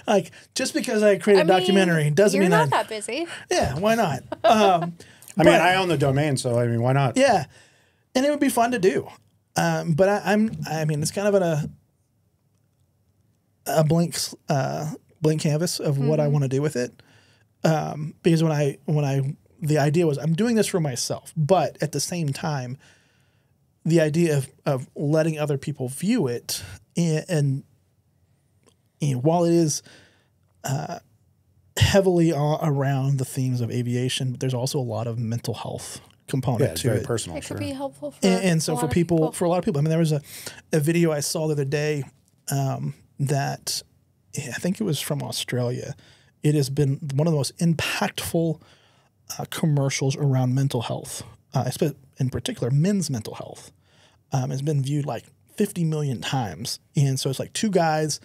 like just because I create a I mean, documentary doesn't you're mean not I'm not that busy. Yeah, why not? Um, I but, mean, I own the domain, so I mean, why not? Yeah, and it would be fun to do. Um, but I, I'm I mean, it's kind of an, a a blank, uh, blank canvas of what mm-hmm. I want to do with it. Um, because when I, when I, the idea was I'm doing this for myself, but at the same time, the idea of, of letting other people view it and, and you know, while it is, uh, heavily all around the themes of aviation, but there's also a lot of mental health component yeah, it's to very it. Personal. It sure. could be helpful. For and, and so for people, people, for a lot of people, I mean, there was a, a video I saw the other day, um, that I think it was from Australia. It has been one of the most impactful uh, commercials around mental health, uh, in particular men's mental health. Um, has been viewed like fifty million times. And so it's like two guys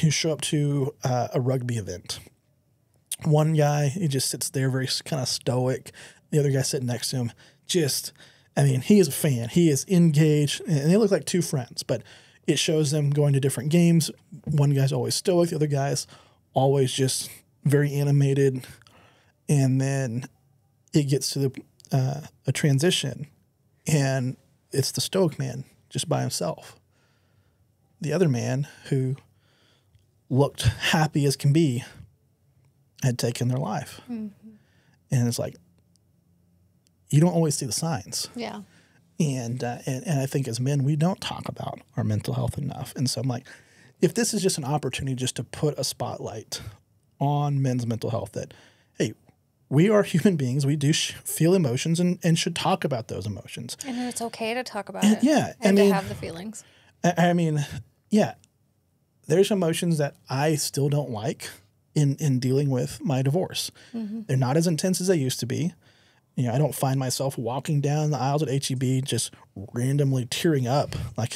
who show up to uh, a rugby event. One guy, he just sits there very kind of stoic. The other guy sitting next to him, just, I mean, he is a fan. He is engaged. And they look like two friends, but it shows them going to different games. One guy's always stoic. The other guy's always just very animated. And then it gets to the uh, a transition, and it's the stoic man just by himself. The other man, who looked happy as can be, had taken their life. Mm-hmm. And it's like, you don't always see the signs. Yeah. And, uh, and and I think as men, we don't talk about our mental health enough. And so I'm like, if this is just an opportunity just to put a spotlight on men's mental health, that, hey, we are human beings. We do sh feel emotions and, and should talk about those emotions. And it's okay to talk about and, it. Yeah. And I mean, to have the feelings. I, I mean, yeah, there's emotions that I still don't like in, in dealing with my divorce. Mm-hmm. They're not as intense as they used to be. You know, I don't find myself walking down the aisles at H E B just randomly tearing up like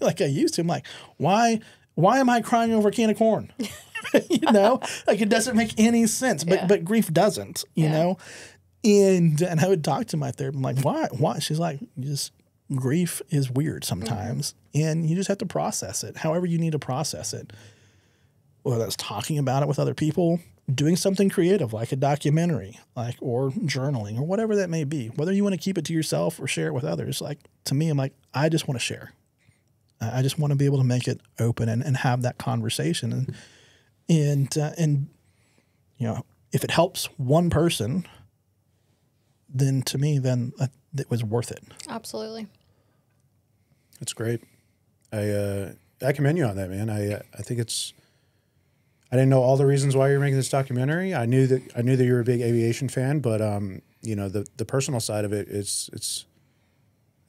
like I used to. I'm like, why why am I crying over a can of corn? You know, like it doesn't make any sense. But yeah. but grief doesn't, you yeah. know. And and I would talk to my therapist. I'm like, why why? She's like, just grief is weird sometimes, mm-hmm. and you just have to process it however you need to process it. Whether that's talking about it with other people, doing something creative like a documentary, like or journaling or whatever that may be, whether you want to keep it to yourself or share it with others. Like to me, I'm like, I just want to share. I just want to be able to make it open and, and have that conversation. And, and, uh, and, you know, if it helps one person, then to me, then uh, it was worth it. Absolutely. That's great. I, uh, I commend you on that, man. I, uh, I think it's, I didn't know all the reasons why you're making this documentary. I knew that I knew that you were a big aviation fan, but um, you know the the personal side of it. It's it's.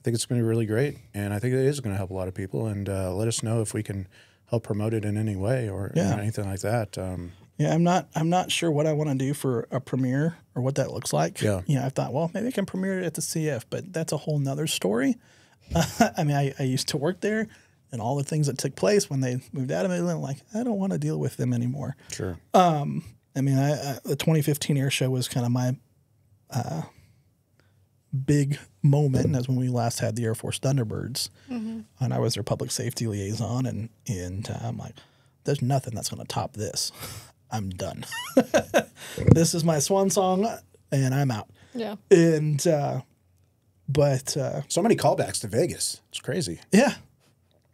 I think it's going to be really great, and I think it is going to help a lot of people. And uh, let us know if we can help promote it in any way or yeah. anything like that. Um, yeah, I'm not I'm not sure what I want to do for a premiere or what that looks like. Yeah, you know, I thought, well, maybe I can premiere it at the C F, but that's a whole nother story. Uh, I mean, I, I used to work there. And all the things that took place when they moved out of Midland, like, I don't want to deal with them anymore. Sure. Um, I mean, I, I, the twenty fifteen air show was kind of my uh, big moment. And that's when we last had the Air Force Thunderbirds. Mm-hmm. And I was their public safety liaison. And, and uh, I'm like, there's nothing that's going to top this. I'm done. This is my swan song, and I'm out. Yeah. And, uh, but. Uh, so many callbacks to Vegas. It's crazy. Yeah.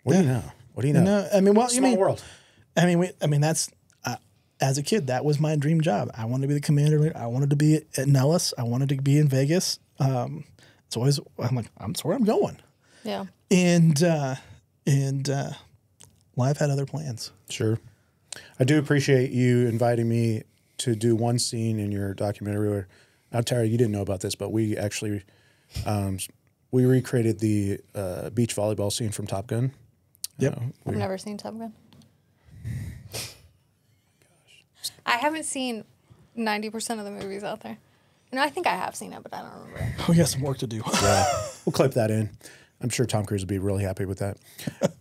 What yeah. do you know? What do you know? You know I mean, well, Small you mean, world. I mean, we, I mean, that's uh, as a kid, that was my dream job. I wanted to be the commander. I wanted to be at Nellis. I wanted to be in Vegas. Um, it's always I'm like I'm where I'm going. Yeah. And uh, and uh, life had other plans. Sure. I do appreciate you inviting me to do one scene in your documentary where, I'm tired, you didn't know about this, but we actually, um, we recreated the uh, beach volleyball scene from Top Gun. Yep. Uh, I've never seen Top Gun. Gosh. I haven't seen ninety percent of the movies out there. No, I think I have seen it, but I don't remember it. Oh, we got some work to do. Yeah. We'll clip that in. I'm sure Tom Cruise would be really happy with that.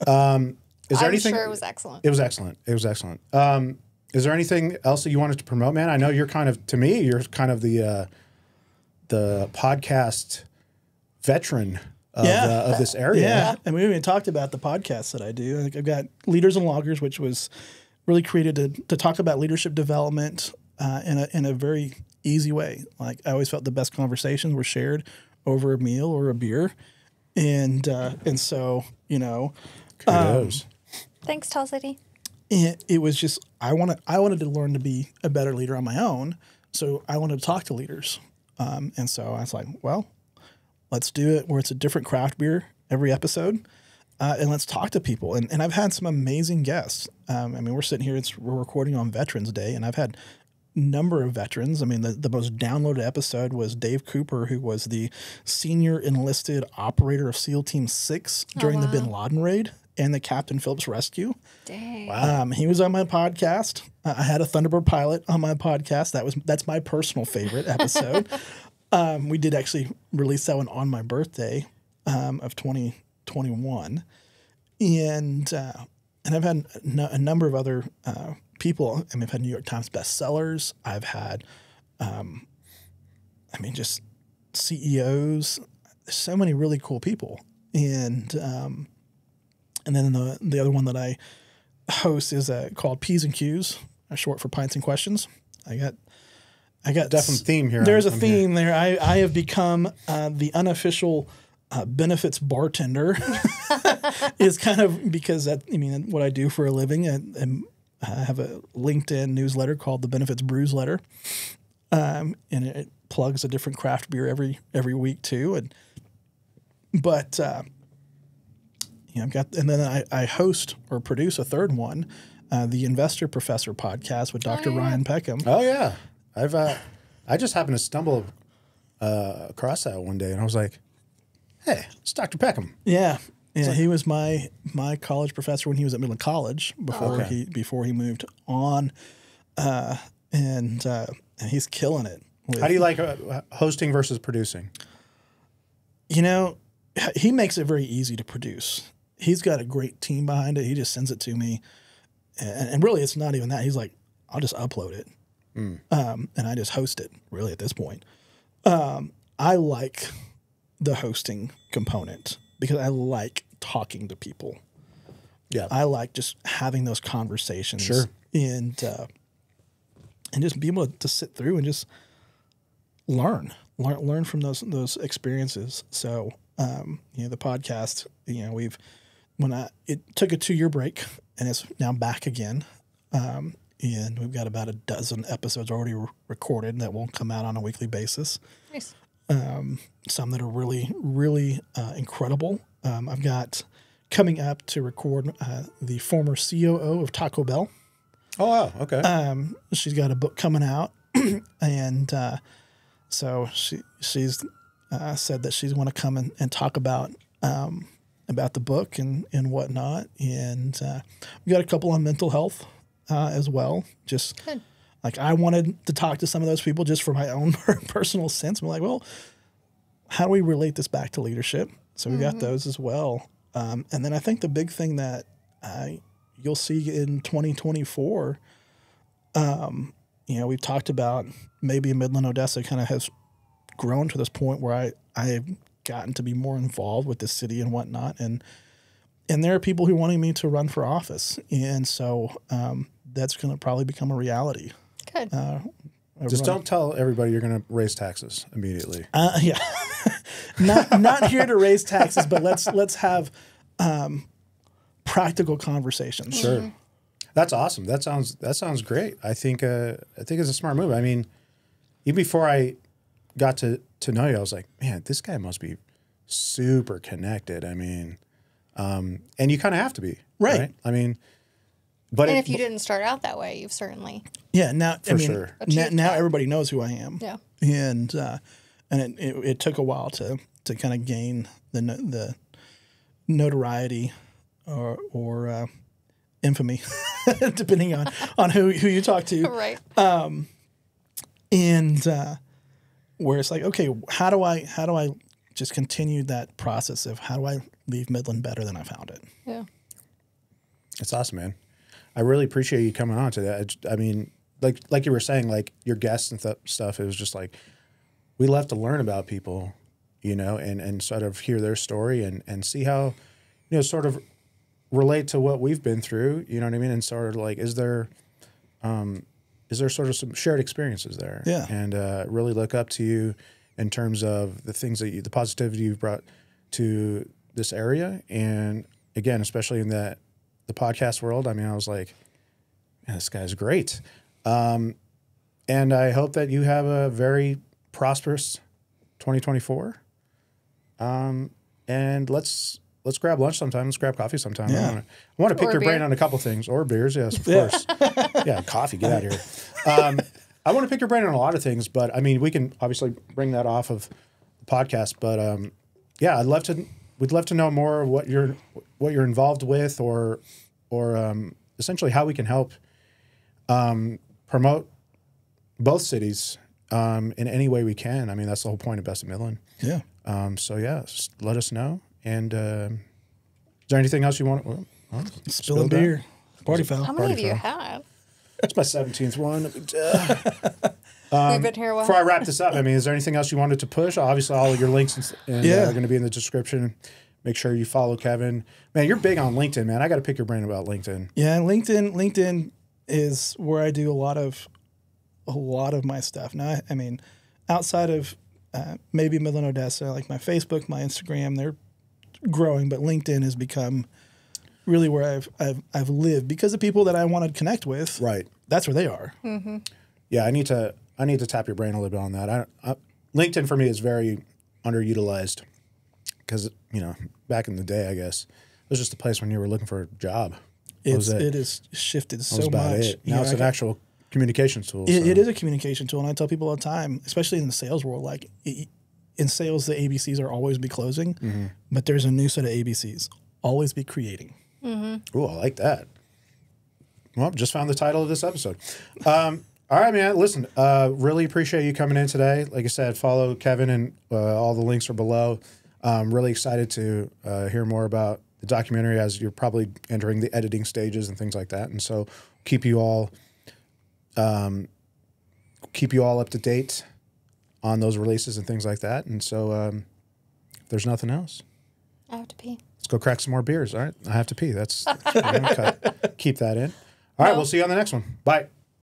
Um, is there I'm anything, sure it was excellent. It was excellent. It was excellent. Um, is there anything else that you wanted to promote, man? I know you're kind of, to me, you're kind of the uh, the podcast veteran of, yeah. uh, of this area. Yeah, and we even talked about the podcasts that I do. I think I've got Leaders and Loggers, which was really created to, to talk about leadership development uh, in, a, in a very easy way. Like, I always felt the best conversations were shared over a meal or a beer. And uh, and so, you know. Kudos. Um, Thanks, Tall City. It, it was just, I wanted, I wanted to learn to be a better leader on my own. So I wanted to talk to leaders. Um, and so I was like, well, let's do it where it's a different craft beer every episode. Uh, and let's talk to people. And, and I've had some amazing guests. Um, I mean, we're sitting here, it's, we're recording on Veterans Day, and I've had a number of veterans. I mean, the, the most downloaded episode was Dave Cooper, who was the senior enlisted operator of SEAL Team six during oh, wow. the Bin Laden raid and the Captain Phillips rescue. Dang. Wow. Um, he was on my podcast. Uh, I had a Thunderbird pilot on my podcast. That was that's my personal favorite episode. Um, we did actually release that one on my birthday um, of twenty twenty-one. And uh, and I've had a number of other uh, people. I mean, I've had New York Times bestsellers. I've had, um, I mean, just C E Os. So many really cool people. And um, and then the, the other one that I host is uh, called P's and Q's, short for Pints and Questions. I got... I got definitely theme here. There's I'm, a I'm theme here. there. I, I have become uh, the unofficial uh, benefits bartender. It's kind of because that, I mean, what I do for a living, and, and I have a LinkedIn newsletter called the Benefits Brews Letter, um, and it, it plugs a different craft beer every every week too. And but uh, you know, I've got, and then I, I host or produce a third one, uh, the Investor Professor podcast with Doctor Oh, yeah. Ryan Peckham. Oh yeah. I've uh, I just happened to stumble uh, across that one day, and I was like, "Hey, it's Doctor Peckham." Yeah, yeah. Like, he was my my college professor when he was at Midland College before okay. he before he moved on, uh, and uh, he's killing it. With, How do you like uh, hosting versus producing? You know, he makes it very easy to produce. He's got a great team behind it. He just sends it to me, and, and really, it's not even that. He's like, "I'll just upload it." Mm. Um, and I just host it, really, at this point. Um, I like the hosting component because I like talking to people. Yeah, I like just having those conversations, sure. and uh, and just be able to sit through and just learn, learn, learn from those those experiences. So um, you know, the podcast, you know, we've when I it took a two year break and it's now back again. Um, And we've got about a dozen episodes already re recorded that will come out on a weekly basis. Nice. Um, some that are really, really uh, incredible. Um, I've got coming up to record uh, the former C O O of Taco Bell. Oh, wow. Okay. Um, she's got a book coming out. And uh, so she she's uh, said that she's want to come and, and talk about um, about the book and, and whatnot. And uh, we've got a couple on mental health. Uh, as well, just Good. like I wanted to talk to some of those people just for my own personal sense. I'm like, well, how do we relate this back to leadership? So we mm-hmm. got those as well. Um, and then I think the big thing that I, you'll see in twenty twenty-four, um, you know, we've talked about maybe Midland Odessa kind of has grown to this point where I, I've gotten to be more involved with the city and whatnot. And And there are people who wanting me to run for office, and so um, that's going to probably become a reality. Good. Uh, Just don't tell everybody you're going to raise taxes immediately. Uh, yeah, not not here to raise taxes, but let's let's have um, practical conversations. Sure, mm-hmm. That's awesome. That sounds that sounds great. I think uh, I think it's a smart move. I mean, even before I got to to know you, I was like, man, this guy must be super connected. I mean. Um, and you kind of have to be, right? right? I mean, But and it, if you didn't start out that way, you've certainly yeah now for I mean, sure now, now everybody knows who I am. Yeah, and uh, and it, it it took a while to to kind of gain the the notoriety or or uh, infamy, depending on on who who you talk to. Right. Um, and uh, where it's like, okay, how do I how do I just continue that process of how do I leave Midland better than I found it? Yeah, that's awesome, man. I really appreciate you coming on to that. I mean, like like you were saying, like your guests and th stuff, it was just like we love to learn about people, you know, and, and sort of hear their story and, and see how, you know, sort of relate to what we've been through, you know what I mean? And sort of like, is there, um, is there sort of some shared experiences there? Yeah. And uh, really look up to you in terms of the things that you, the positivity you've brought to this area. And again, especially in that, the podcast world, I mean, I was like, man, this guy's great. Um, and I hope that you have a very prosperous twenty twenty-four. Um, and let's let's grab lunch sometime. Let's grab coffee sometime. Yeah. I want to, I want to pick your beer. brain on a couple things. Or beers, yes, of yeah. course. Yeah, coffee, get out of here. Um, I want to pick your brain on a lot of things, but, I mean, we can obviously bring that off of the podcast. But, um, yeah, I'd love to... We'd love to know more of what you're, what you're involved with, or, or um, essentially how we can help um, promote both cities um, in any way we can. I mean, that's the whole point of Best of Midland. Yeah. Um, so yeah, just let us know. And uh, is there anything else you want? Well, well, spill a beer, party foul. How many do you have? That's my seventeenth one. Um, We've been here a while. Before I wrap this up, I mean, is there anything else you wanted to push? Obviously, all of your links and, and, yeah. uh, are going to be in the description. Make sure you follow Kevin. Man, you're big on LinkedIn, man. I got to pick your brain about LinkedIn. Yeah, LinkedIn. LinkedIn is where I do a lot of a lot of my stuff. Now, I, I mean, outside of uh, maybe Midland, Odessa, like my Facebook, my Instagram, they're growing, but LinkedIn has become really where I've I've, I've lived because the people that I want to connect with. Right. That's where they are. Mm-hmm. Yeah, I need to. I need to tap your brain a little bit on that. I, I, LinkedIn for me is very underutilized because, you know, back in the day, I guess, it was just a place when you were looking for a job. It's, it? it is shifted so about much. It. Now you know, it's I an can, actual communication tool. It, so. It is a communication tool, and I tell people all the time, especially in the sales world, like it, in sales, the A B Cs are always be closing, mm-hmm. but there's a new set of A B Cs. Always be creating. Mm-hmm. Ooh, I like that. Well, just found the title of this episode. Um All right, man. Listen, uh, really appreciate you coming in today. Like I said, follow Kevin, and uh, all the links are below. I'm really excited to uh, hear more about the documentary as you're probably entering the editing stages and things like that. And so keep you all, um, keep you all up to date on those releases and things like that. And so um, if there's nothing else, I have to pee. Let's go crack some more beers. All right, I have to pee. That's, that's what I'm gonna cut. Keep that in. All right, no. We'll see you on the next one. Bye.